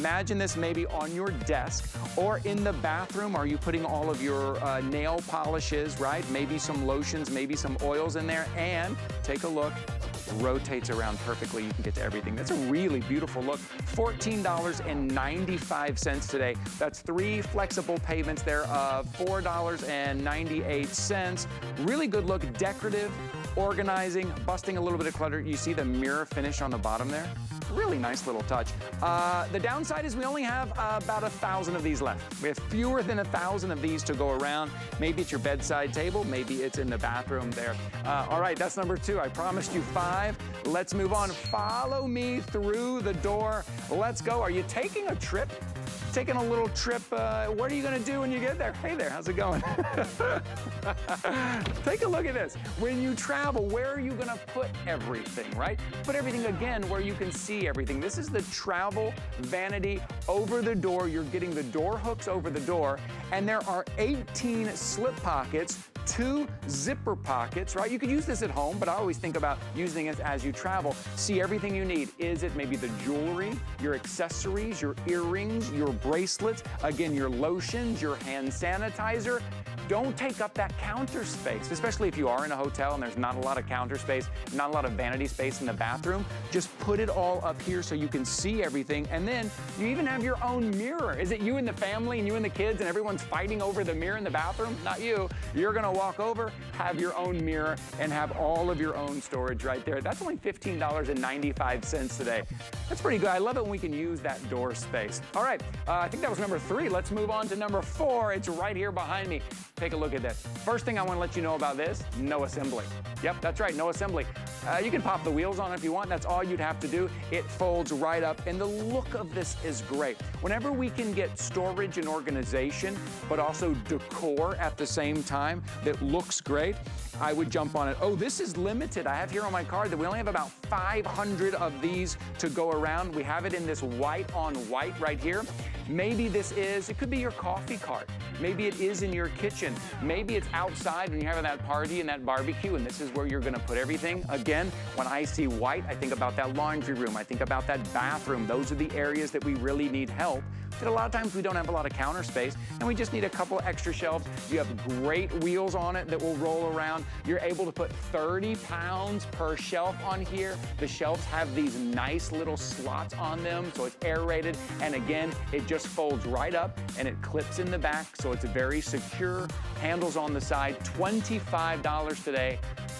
Imagine this maybe on your desk or in the bathroom. Are you putting all of your uh, nail polishes, right? Maybe some lotions, maybe some oils in there. And take a look. Rotates around perfectly. You can get to everything. That's a really beautiful look. fourteen ninety-five today. That's three flexible pavements there of four ninety-eight. Really good look. Decorative, organizing, busting a little bit of clutter. You see the mirror finish on the bottom there? Really nice little touch. Uh, the downside is we only have uh, about a thousand of these left. We have fewer than a thousand of these to go around. Maybe it's your bedside table, maybe it's in the bathroom there. Uh, all right, that's number two. I promised you five. Let's move on. Follow me through the door. Let's go. Are you taking a trip? Taking a little trip. Uh, what are you gonna do when you get there? Hey there, how's it going? Take a look at this. When you travel, where are you gonna put everything, right? Put everything again where you can see everything. This is the travel vanity over the door. You're getting the door hooks over the door, and there are eighteen slip pockets, two zipper pockets, right? You could use this at home, but I always think about using it as you travel. See everything you need. Is it maybe the jewelry, your accessories, your earrings, your bracelets, again, your lotions, your hand sanitizer? Don't take up that counter space, especially if you are in a hotel and there's not a lot of counter space, not a lot of vanity space in the bathroom. Just put it all up here so you can see everything. And then you even have your own mirror. Is it you and the family and you and the kids and everyone's fighting over the mirror in the bathroom? Not you. You're gonna walk over, have your own mirror, and have all of your own storage right there. That's only fifteen ninety-five today. That's pretty good. I love it when we can use that door space. All right, uh, I think that was number three. Let's move on to number four. It's right here behind me. Take a look at this. First thing I want to let you know about this, no assembly. Yep, that's right, no assembly. Uh, you can pop the wheels on if you want. That's all you'd have to do. It folds right up, and the look of this is great. Whenever we can get storage and organization, but also decor at the same time that looks great, I would jump on it. Oh, this is limited. I have here on my card that we only have about five hundred of these to go around. We have it in this white on white right here. Maybe this is, it could be your coffee cart. Maybe it is in your kitchen. Maybe it's outside when you're having that party and that barbecue, and this is where you're gonna put everything. Again, when I see white, I think about that laundry room. I think about that bathroom. Those are the areas that we really need help. But a lot of times we don't have a lot of counter space, and we just need a couple extra shelves. You have great wheels on it that will roll around. You're able to put thirty pounds per shelf on here. The shelves have these nice little slots on them, so it's aerated. And again, it just folds right up and it clips in the back, so it's very secure. Handles on the side, twenty-five dollars today.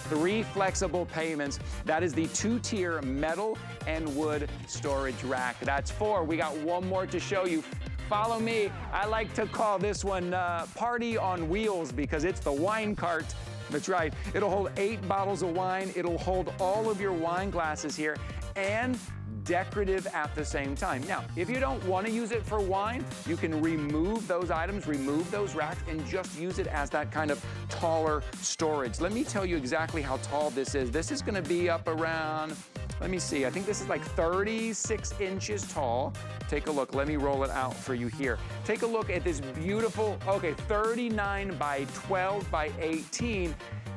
Three flexible payments. That is the two-tier metal and wood storage rack. That's four. We got one more to show you. Follow me. I like to call this one uh, Party on Wheels, because it's the wine cart. That's right. It'll hold eight bottles of wine. It'll hold all of your wine glasses here, and decorative at the same time. Now, if you don't want to use it for wine, you can remove those items, remove those racks, and just use it as that kind of taller storage. Let me tell you exactly how tall this is. This is going to be up around, let me see, I think this is like thirty-six inches tall. Take a look. Let me roll it out for you here. Take a look at this beautiful, okay, thirty-nine by twelve by eighteen.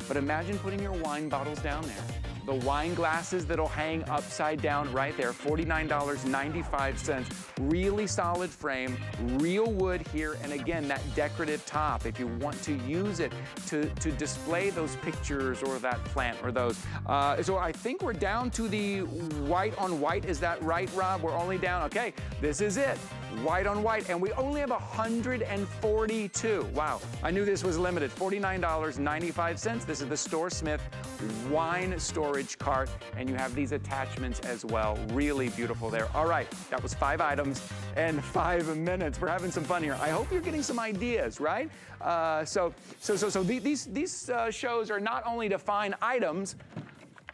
But imagine putting your wine bottles down there. The wine glasses that'll hang upside down right there, forty-nine ninety-five. Really solid frame, real wood here, and again, that decorative top. If you want to use it to, to display those pictures or that plant or those. Uh, so I think we're down to the white on white. Is that right, Rob? We're only down, okay, this is it. White on white, and we only have one hundred forty-two. Wow, I knew this was limited. forty-nine ninety-five. This is the StoreSmith wine storage cart, and you have these attachments as well. Really beautiful there. All right, that was five items and five minutes. We're having some fun here. I hope you're getting some ideas, right? Uh, so, so, so, so these these uh, shows are not only to find items,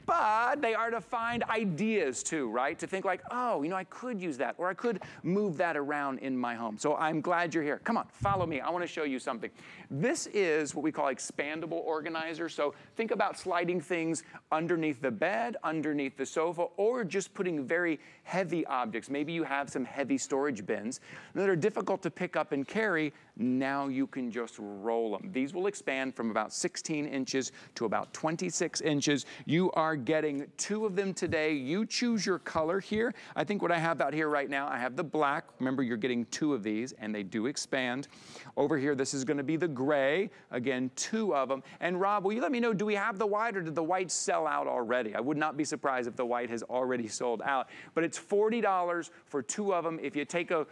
but they are to find ideas too, right? To think like, oh, you know, I could use that, or I could move that around in my home. So I'm glad you're here. Come on, follow me. I want to show you something. This is what we call expandable organizer. So think about sliding things underneath the bed, underneath the sofa, or just putting very heavy objects. Maybe you have some heavy storage bins that are difficult to pick up and carry. Now you can just roll them. These will expand from about sixteen inches to about twenty-six inches. You are getting two of them today. You choose your color here. I think what I have out here right now, I have the black. Remember, you're getting two of these, and they do expand. Over here, this is going to be the gray. Again, two of them. And Rob, will you let me know, do we have the white, or did the white sell out already? I would not be surprised if the white has already sold out. But it's forty dollars for two of them. If you take a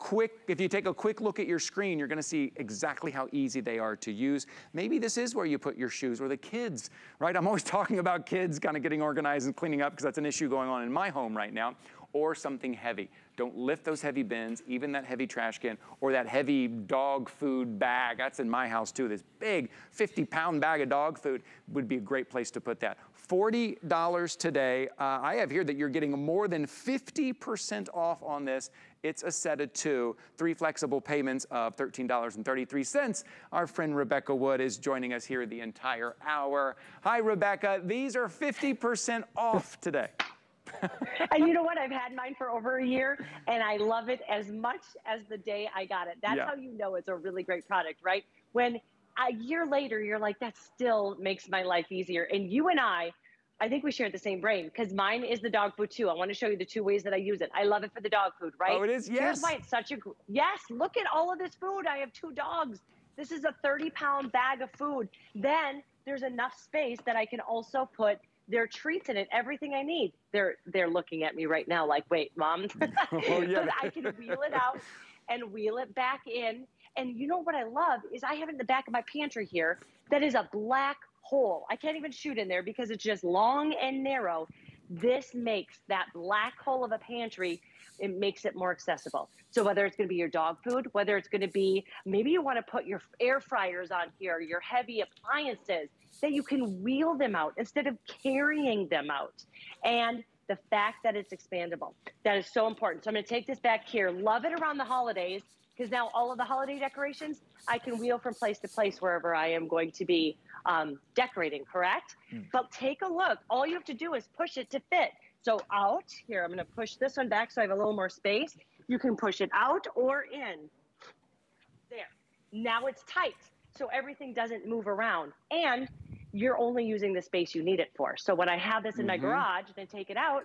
Quick, if you take a quick look at your screen, you're gonna see exactly how easy they are to use. Maybe this is where you put your shoes, or the kids, right? I'm always talking about kids kind of getting organized and cleaning up, because that's an issue going on in my home right now. Or something heavy. Don't lift those heavy bins, even that heavy trash can, or that heavy dog food bag. That's in my house too. This big fifty pound bag of dog food would be a great place to put that. forty dollars today. Uh, I have here that you're getting more than fifty percent off on this. It's a set of two, three flexible payments of thirteen dollars and thirty-three cents. Our friend Rebekah Wood is joining us here the entire hour. Hi, Rebekah. These are fifty percent off today. And you know what? I've had mine for over a year, and I love it as much as the day I got it. That's yeah. how you know it's a really great product, right? When a year later, you're like, that still makes my life easier. And you and I, I think we shared the same brain, because mine is the dog food too. I want to show you the two ways that I use it. I love it for the dog food, right? Oh, it is? Yes. Here's why it's such a, yes, look at all of this food. I have two dogs. This is a thirty pound bag of food. Then there's enough space that I can also put their treats in it, everything I need. They're they're looking at me right now like, wait, Mom. Oh, yeah. But I can wheel it out and wheel it back in. And you know what I love is I have it in the back of my pantry here that is a black hole. I can't even shoot in there because it's just long and narrow. This makes that black hole of a pantry, it makes it more accessible. So whether it's gonna be your dog food, whether it's gonna be, maybe you wanna put your air fryers on here, your heavy appliances, that you can wheel them out instead of carrying them out. And the fact that it's expandable, that is so important. So I'm gonna take this back here, love it around the holidays, because now all of the holiday decorations, I can wheel from place to place wherever I am going to be um, decorating, correct? Mm. But take a look, all you have to do is push it to fit. So out, here, I'm gonna push this one back so I have a little more space. You can push it out or in. There, now it's tight. So everything doesn't move around and you're only using the space you need it for. So when I have this in mm-hmm. my garage, then take it out,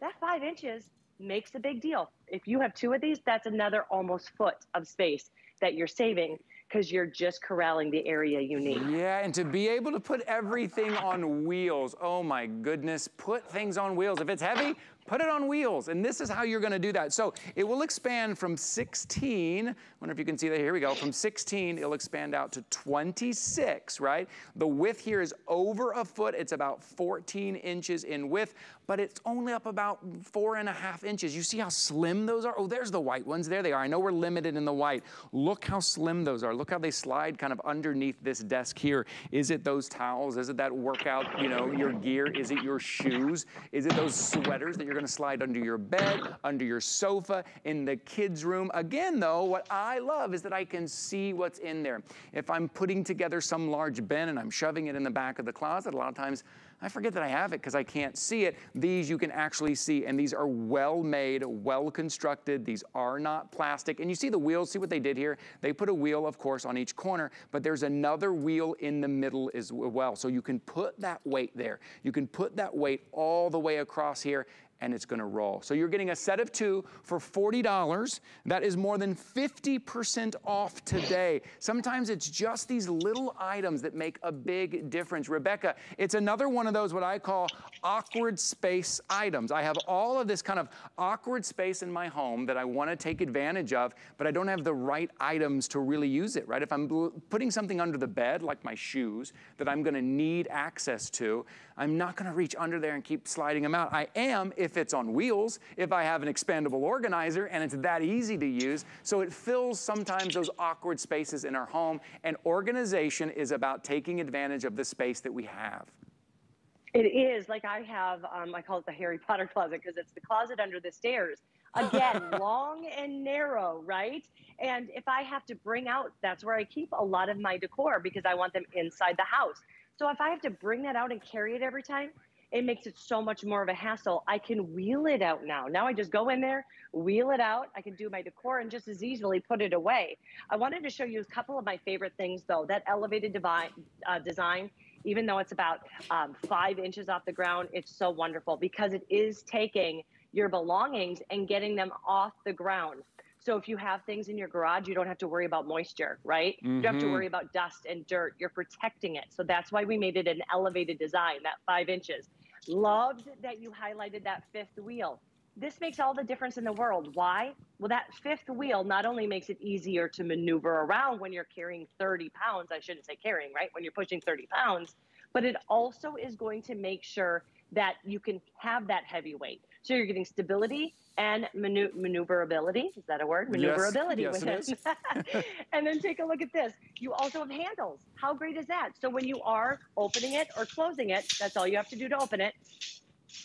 that five inches makes a big deal. If you have two of these, that's another almost foot of space that you're saving because you're just corralling the area you need. Yeah, and to be able to put everything on wheels, oh my goodness, put things on wheels. If it's heavy, put it on wheels, and this is how you're gonna do that. So it will expand from sixteen, I wonder if you can see that, here we go, from sixteen, it'll expand out to twenty-six, right? The width here is over a foot, it's about fourteen inches in width, but it's only up about four and a half inches. You see how slim those are? Oh, there's the white ones, there they are. I know we're limited in the white. Look how slim those are. Look how they slide kind of underneath this desk here. Is it those towels? Is it that workout, you know, your gear? Is it your shoes? Is it those sweaters that you're gonna slide under your bed, under your sofa, in the kids' room? Again though, what I love is that I can see what's in there. If I'm putting together some large bin and I'm shoving it in the back of the closet, a lot of times I forget that I have it because I can't see it. These you can actually see, and these are well-made, well-constructed. These are not plastic. And you see the wheels, see what they did here? They put a wheel, of course, on each corner, but there's another wheel in the middle as well. So you can put that weight there. You can put that weight all the way across here, and it's gonna roll. So you're getting a set of two for forty dollars. That is more than fifty percent off today. Sometimes it's just these little items that make a big difference. Rebekah, it's another one of those what I call awkward space items. I have all of this kind of awkward space in my home that I wanna take advantage of, but I don't have the right items to really use it, right? If I'm putting something under the bed, like my shoes, that I'm gonna need access to, I'm not gonna reach under there and keep sliding them out. I am, if it's on wheels, if I have an expandable organizer and it's that easy to use. So it fills sometimes those awkward spaces in our home, and organization is about taking advantage of the space that we have. It is, like I have, um, I call it the Harry Potter closet because it's the closet under the stairs. Again, long and narrow, right? And if I have to bring out, that's where I keep a lot of my decor because I want them inside the house. So if I have to bring that out and carry it every time, it makes it so much more of a hassle. I can wheel it out now. Now I just go in there, wheel it out. I can do my decor and just as easily put it away. I wanted to show you a couple of my favorite things though. That elevated divide, uh, design, even though it's about um, five inches off the ground, it's so wonderful because it is taking your belongings and getting them off the ground. So if you have things in your garage, you don't have to worry about moisture, right? Mm-hmm. You don't have to worry about dust and dirt. You're protecting it. So that's why we made it an elevated design, that five inches. Loved that you highlighted that fifth wheel. This makes all the difference in the world. Why? Well, that fifth wheel not only makes it easier to maneuver around when you're carrying thirty pounds, I shouldn't say carrying, right? When you're pushing thirty pounds, but it also is going to make sure that you can have that heavy weight. So you're getting stability and manu maneuverability. Is that a word? Maneuverability. Yes, yes, with it. It is. And then take a look at this. You also have handles. How great is that? So when you are opening it or closing it, that's all you have to do to open it.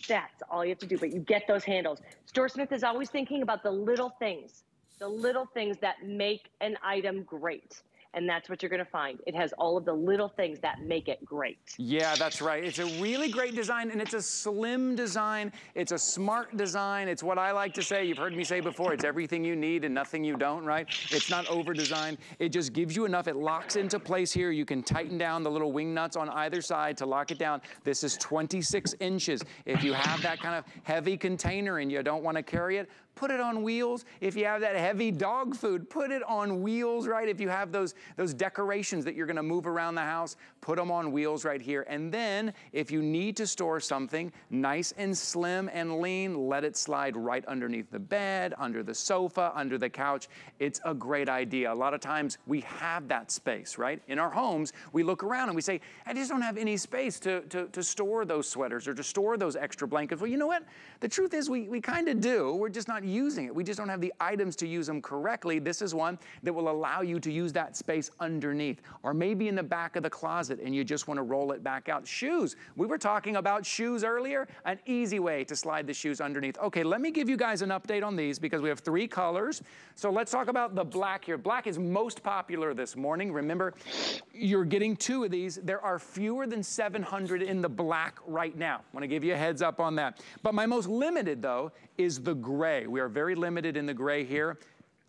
That's all you have to do, but you get those handles. StoreSmith is always thinking about the little things, the little things that make an item great. And that's what you're gonna find. It has all of the little things that make it great. Yeah, that's right. It's a really great design, and it's a slim design. It's a smart design. It's what I like to say, you've heard me say before, it's everything you need and nothing you don't, right? It's not over-designed. It just gives you enough. It locks into place here. You can tighten down the little wing nuts on either side to lock it down. This is twenty-six inches. If you have that kind of heavy container and you don't wanna carry it, put it on wheels. If you have that heavy dog food, put it on wheels, right? If you have those, those decorations that you're gonna move around the house, put them on wheels right here. And then if you need to store something nice and slim and lean, let it slide right underneath the bed, under the sofa, under the couch. It's a great idea. A lot of times we have that space, right? In our homes, we look around and we say, I just don't have any space to, to, to store those sweaters or to store those extra blankets. Well, you know what? The truth is we, we kind of do. We're just not using it. We just don't have the items to use them correctly. This is one that will allow you to use that space underneath, or maybe in the back of the closet and you just want to roll it back out. Shoes. We were talking about shoes earlier. An easy way to slide the shoes underneath. Okay, let me give you guys an update on these because we have three colors. So let's talk about the black here. Black is most popular this morning. Remember, you're getting two of these. There are fewer than seven hundred in the black right now. I want to give you a heads up on that. But my most limited, though, is the gray. We are very limited in the gray here.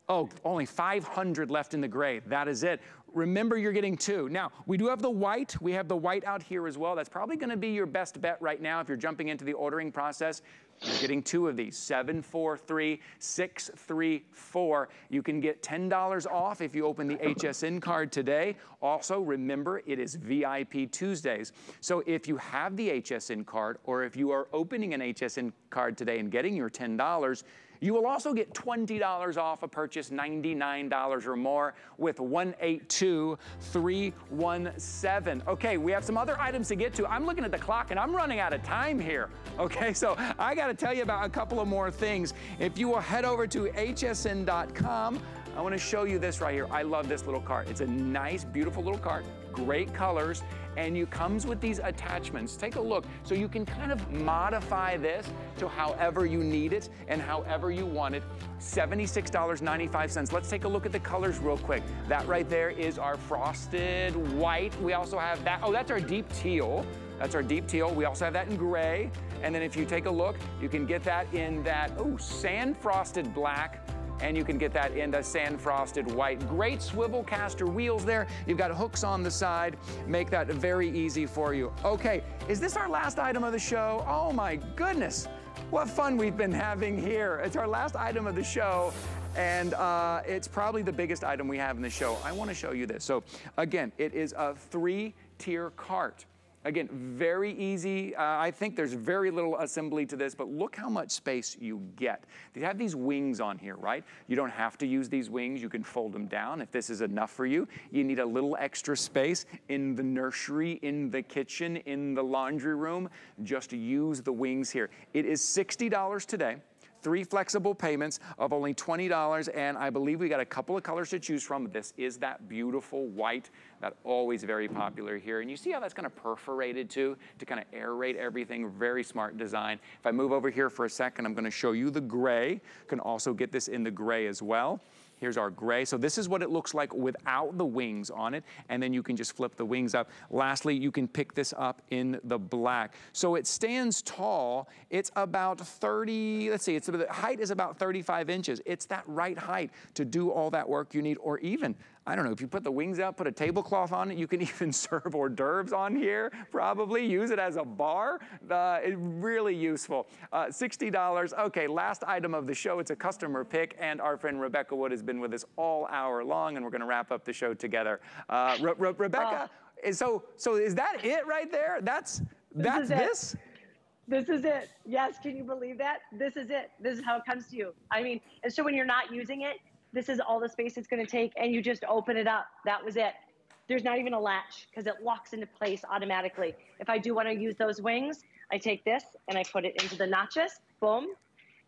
Oh, only five hundred left in the gray. That is it. Remember, you're getting two. Now, we do have the white. We have the white out here as well. That's probably going to be your best bet right now if you're jumping into the ordering process. You're getting two of these, seven four three six three four. You can get ten dollars off if you open the H S N card today. Also, remember, it is V I P Tuesdays. So if you have the H S N card or if you are opening an H S N card today and getting your ten dollars, you will also get twenty dollars off a purchase, ninety-nine dollars or more, with one eight two three one seven. Okay, we have some other items to get to. I'm looking at the clock and I'm running out of time here. Okay, so I gotta tell you about a couple of more things. If you will head over to H S N dot com, I wanna show you this right here. I love this little cart. It's a nice, beautiful little cart, great colors, and it comes with these attachments. Take a look. So you can kind of modify this to however you need it and however you want it. seventy-six ninety-five. Let's take a look at the colors real quick. That right there is our frosted white. We also have that. Oh, that's our deep teal. That's our deep teal. We also have that in gray. And then if you take a look, you can get that in that, oh, sand frosted black. And you can get that in the sand frosted white. Great swivel caster wheels there. You've got hooks on the side. Make that very easy for you. Okay, is this our last item of the show? Oh my goodness, what fun we've been having here. It's our last item of the show. And uh, it's probably the biggest item we have in the show. I wanna show you this. So again, it is a three tier cart. Again, very easy. Uh, I think there's very little assembly to this, but look how much space you get. They have these wings on here, right? You don't have to use these wings. You can fold them down if this is enough for you. You need a little extra space in the nursery, in the kitchen, in the laundry room. Just use the wings here. It is sixty dollars today. Three flexible payments of only twenty dollars, and I believe we got a couple of colors to choose from. This is that beautiful white that's always very popular here. And you see how that's kind of perforated too, to kind of aerate everything. Very smart design. If I move over here for a second, I'm gonna show you the gray. Can also get this in the gray as well. Here's our gray. So this is what it looks like without the wings on it. And then you can just flip the wings up. Lastly, you can pick this up in the black. So it stands tall. It's about thirty, let's see, it's the height is about thirty-five inches. It's that right height to do all that work you need, or even, I don't know, if you put the wings out, put a tablecloth on it, you can even serve hors d'oeuvres on here, probably. Use it as a bar. Uh, it's really useful. Uh, sixty dollars. Okay, last item of the show. It's a customer pick, and our friend Rebekah Wood has been with us all hour long, and we're going to wrap up the show together. Uh, Re Re Rebekah, uh, so so is that it right there? That's, that's this? This is it. Yes, can you believe that? This is it. This is how it comes to you. I mean, and so when you're not using it, this is all the space it's gonna take, and you just open it up. That was it. There's not even a latch because it locks into place automatically. If I do wanna use those wings, I take this and I put it into the notches, boom.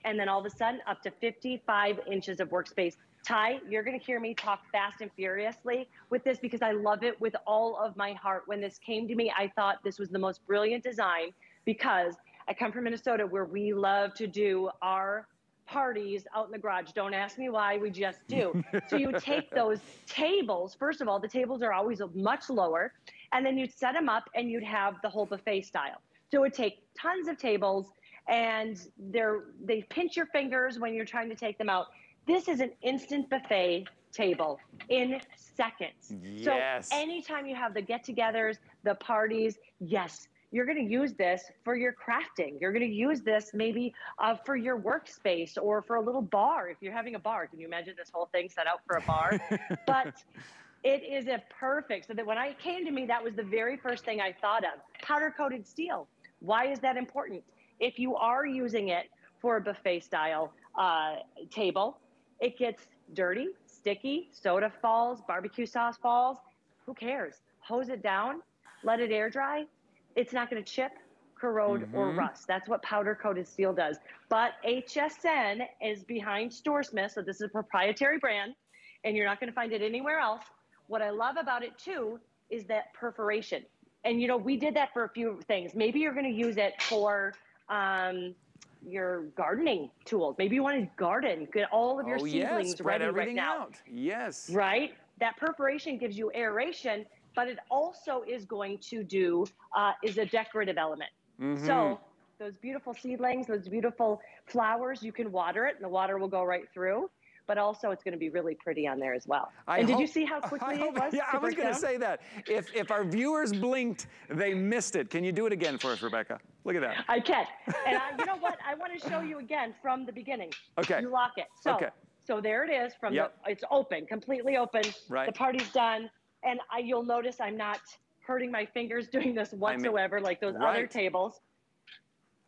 And then all of a sudden, up to fifty-five inches of workspace. Ty, you're gonna hear me talk fast and furiously with this because I love it with all of my heart. When this came to me, I thought this was the most brilliant design because I come from Minnesota where we love to do our parties out in the garage. Don't ask me why, we just do. So you take those tables, first of all, the tables are always much lower, and then you'd set them up and you'd have the whole buffet style. So it would take tons of tables, and they're, they pinch your fingers when you're trying to take them out. This is an instant buffet table in seconds. Yes. So anytime you have the get-togethers, the parties, yes, you're going to use this for your crafting. You're going to use this maybe uh, for your workspace or for a little bar. If you're having a bar, can you imagine this whole thing set out for a bar? But it is a perfect, so that when I came to me, that was the very first thing I thought of. Powder coated steel. Why is that important? If you are using it for a buffet style uh, table, it gets dirty, sticky, soda falls, barbecue sauce falls. Who cares? Hose it down, let it air dry. It's not going to chip, corrode, mm-hmm. or rust. That's what powder-coated steel does. But H S N is behind StoreSmith, so this is a proprietary brand, and you're not going to find it anywhere else. What I love about it, too, is that perforation. And, you know, we did that for a few things. Maybe you're going to use it for um, your gardening tools. Maybe you want to garden, get all of your oh, seedlings yes. ready right now. Out. Yes. Right? That perforation gives you aeration, but it also is going to do, uh, is a decorative element. Mm-hmm. So those beautiful seedlings, those beautiful flowers, you can water it and the water will go right through, but also it's gonna be really pretty on there as well. I and hope, did you see how quickly hope, it was? Yeah, I was gonna down? say that. If, if our viewers blinked, they missed it. Can you do it again for us, Rebekah? Look at that. I can. And I, you know what? I wanna show you again from the beginning. Okay. You lock it. So, okay. so there it is from yep. the, it's open, completely open. Right. The party's done. And I, you'll notice I'm not hurting my fingers doing this whatsoever, I mean, like those right. other tables.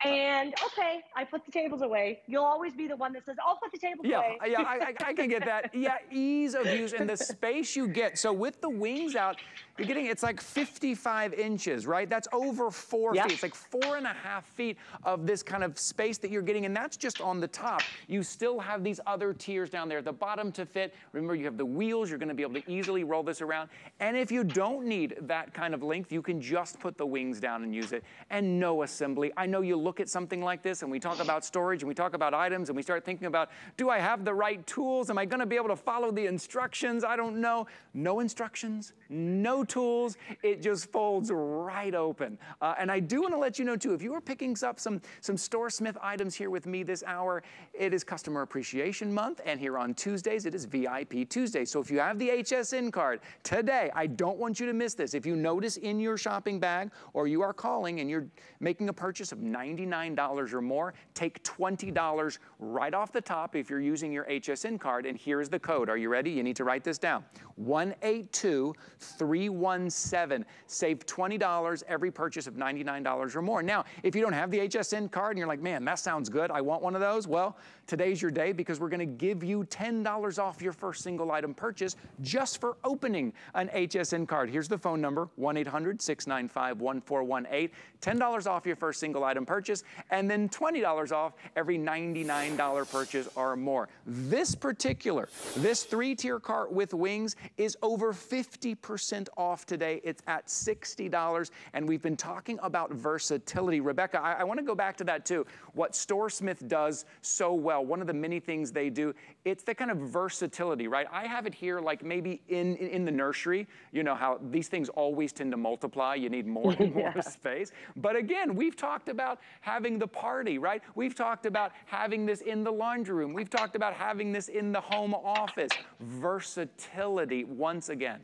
And okay, I put the tables away. You'll always be the one that says, I'll put the tables yeah, away. Yeah, I, I, I can get that. Yeah, ease of use and the space you get. So with the wings out, you're getting, it's like fifty-five inches, right? That's over four yeah. feet. It's like four and a half feet of this kind of space that you're getting. And that's just on the top. You still have these other tiers down there at the bottom to fit. Remember, you have the wheels. You're going to be able to easily roll this around. And if you don't need that kind of length, you can just put the wings down and use it. And no assembly. I know you look at something like this and we talk about storage and we talk about items and we start thinking about, do I have the right tools? Am I going to be able to follow the instructions? I don't know. No instructions, no tools. It just folds right open. Uh, and I do want to let you know too, if you are picking up some, some StoreSmith items here with me this hour, it is Customer Appreciation Month, and here on Tuesdays, it is V I P Tuesday. So if you have the H S N card today, I don't want you to miss this. If you notice in your shopping bag or you are calling and you're making a purchase of ninety dollars ninety-nine dollars or more, take twenty dollars right off the top if you're using your H S N card, and here's the code. Are you ready? You need to write this down. one eight two three one seven. Save twenty dollars every purchase of ninety-nine dollars or more. Now, if you don't have the H S N card and you're like, man, that sounds good, I want one of those, well, today's your day, because we're gonna give you ten dollars off your first single item purchase just for opening an H S N card. Here's the phone number, one eight hundred six nine five one four one eight. ten dollars off your first single item purchase. Purchase, and then twenty dollars off every ninety-nine dollar purchase or more. This particular, this three-tier cart with wings is over fifty percent off today. It's at sixty dollars, and we've been talking about versatility. Rebekah, I, I want to go back to that too. What StoreSmith does so well, one of the many things they do, it's the kind of versatility, right? I have it here like maybe in, in, in the nursery. You know how these things always tend to multiply. You need more and more yeah. space. But again, we've talked about having the party, right? We've talked about having this in the laundry room. We've talked about having this in the home office. Versatility once again.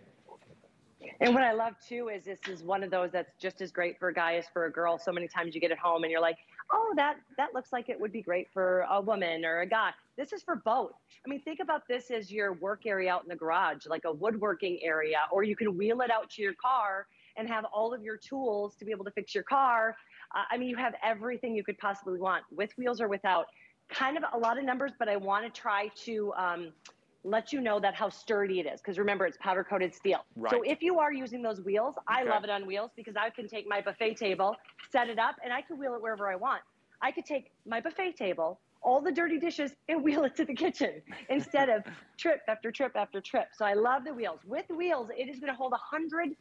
And what I love too is this is one of those that's just as great for a guy as for a girl. So many times you get it home and you're like, oh, that, that looks like it would be great for a woman or a guy. This is for both. I mean, think about this as your work area out in the garage, like a woodworking area, or you can wheel it out to your car and have all of your tools to be able to fix your car. Uh, I mean, you have everything you could possibly want, with wheels or without. Kind of a lot of numbers, but I want to try to um, let you know that how sturdy it is. Because remember, it's powder-coated steel. Right. So if you are using those wheels, okay. I love it on wheels because I can take my buffet table, set it up, and I can wheel it wherever I want. I could take my buffet table, all the dirty dishes, and wheel it to the kitchen instead of trip after trip after trip. So I love the wheels. With wheels, it is going to hold one hundred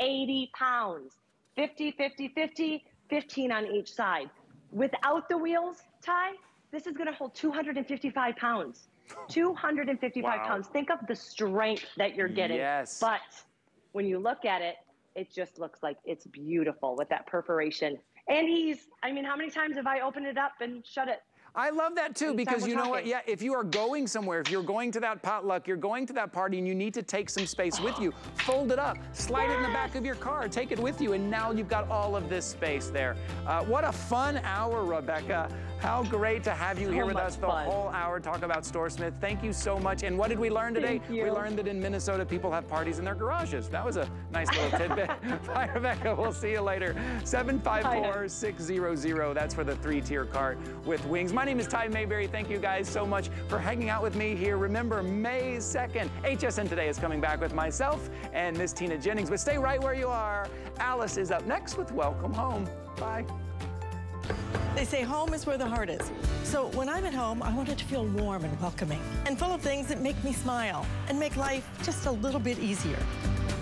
eighty pounds, fifty, fifty, fifty. fifteen on each side. Without the wheels, Ty, this is gonna hold two hundred fifty-five pounds. two hundred fifty-five wow. pounds. Think of the strength that you're getting. Yes. But when you look at it, it just looks like it's beautiful with that perforation. And he's, I mean, how many times have I opened it up and shut it? I love that too, because you know what, yeah, if you are going somewhere, if you're going to that potluck, you're going to that party and you need to take some space with you, fold it up, slide yes. it in the back of your car, take it with you, and now you've got all of this space there. Uh, what a fun hour, Rebekah. How great to have you so here with us the fun. whole hour, talk about StoreSmith. Thank you so much. And what did we learn today? We learned that in Minnesota, people have parties in their garages. That was a nice little tidbit. Bye, Rebekah. We'll see you later. seven five four, six hundred, that's for the three-tier cart with wings. My name is Ty Mayberry. Thank you guys so much for hanging out with me here. Remember, May second, H S N Today is coming back with myself and Miss Tina Jennings. But stay right where you are. Alice is up next with Welcome Home. Bye. They say home is where the heart is. So when I'm at home, I want it to feel warm and welcoming and full of things that make me smile and make life just a little bit easier.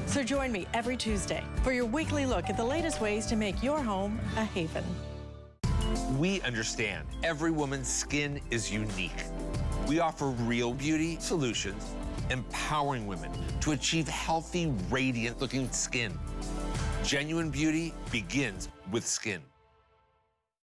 So join me every Tuesday for your weekly look at the latest ways to make your home a haven. We understand every woman's skin is unique. We offer real beauty solutions, empowering women to achieve healthy, radiant-looking skin. Genuine beauty begins with skin.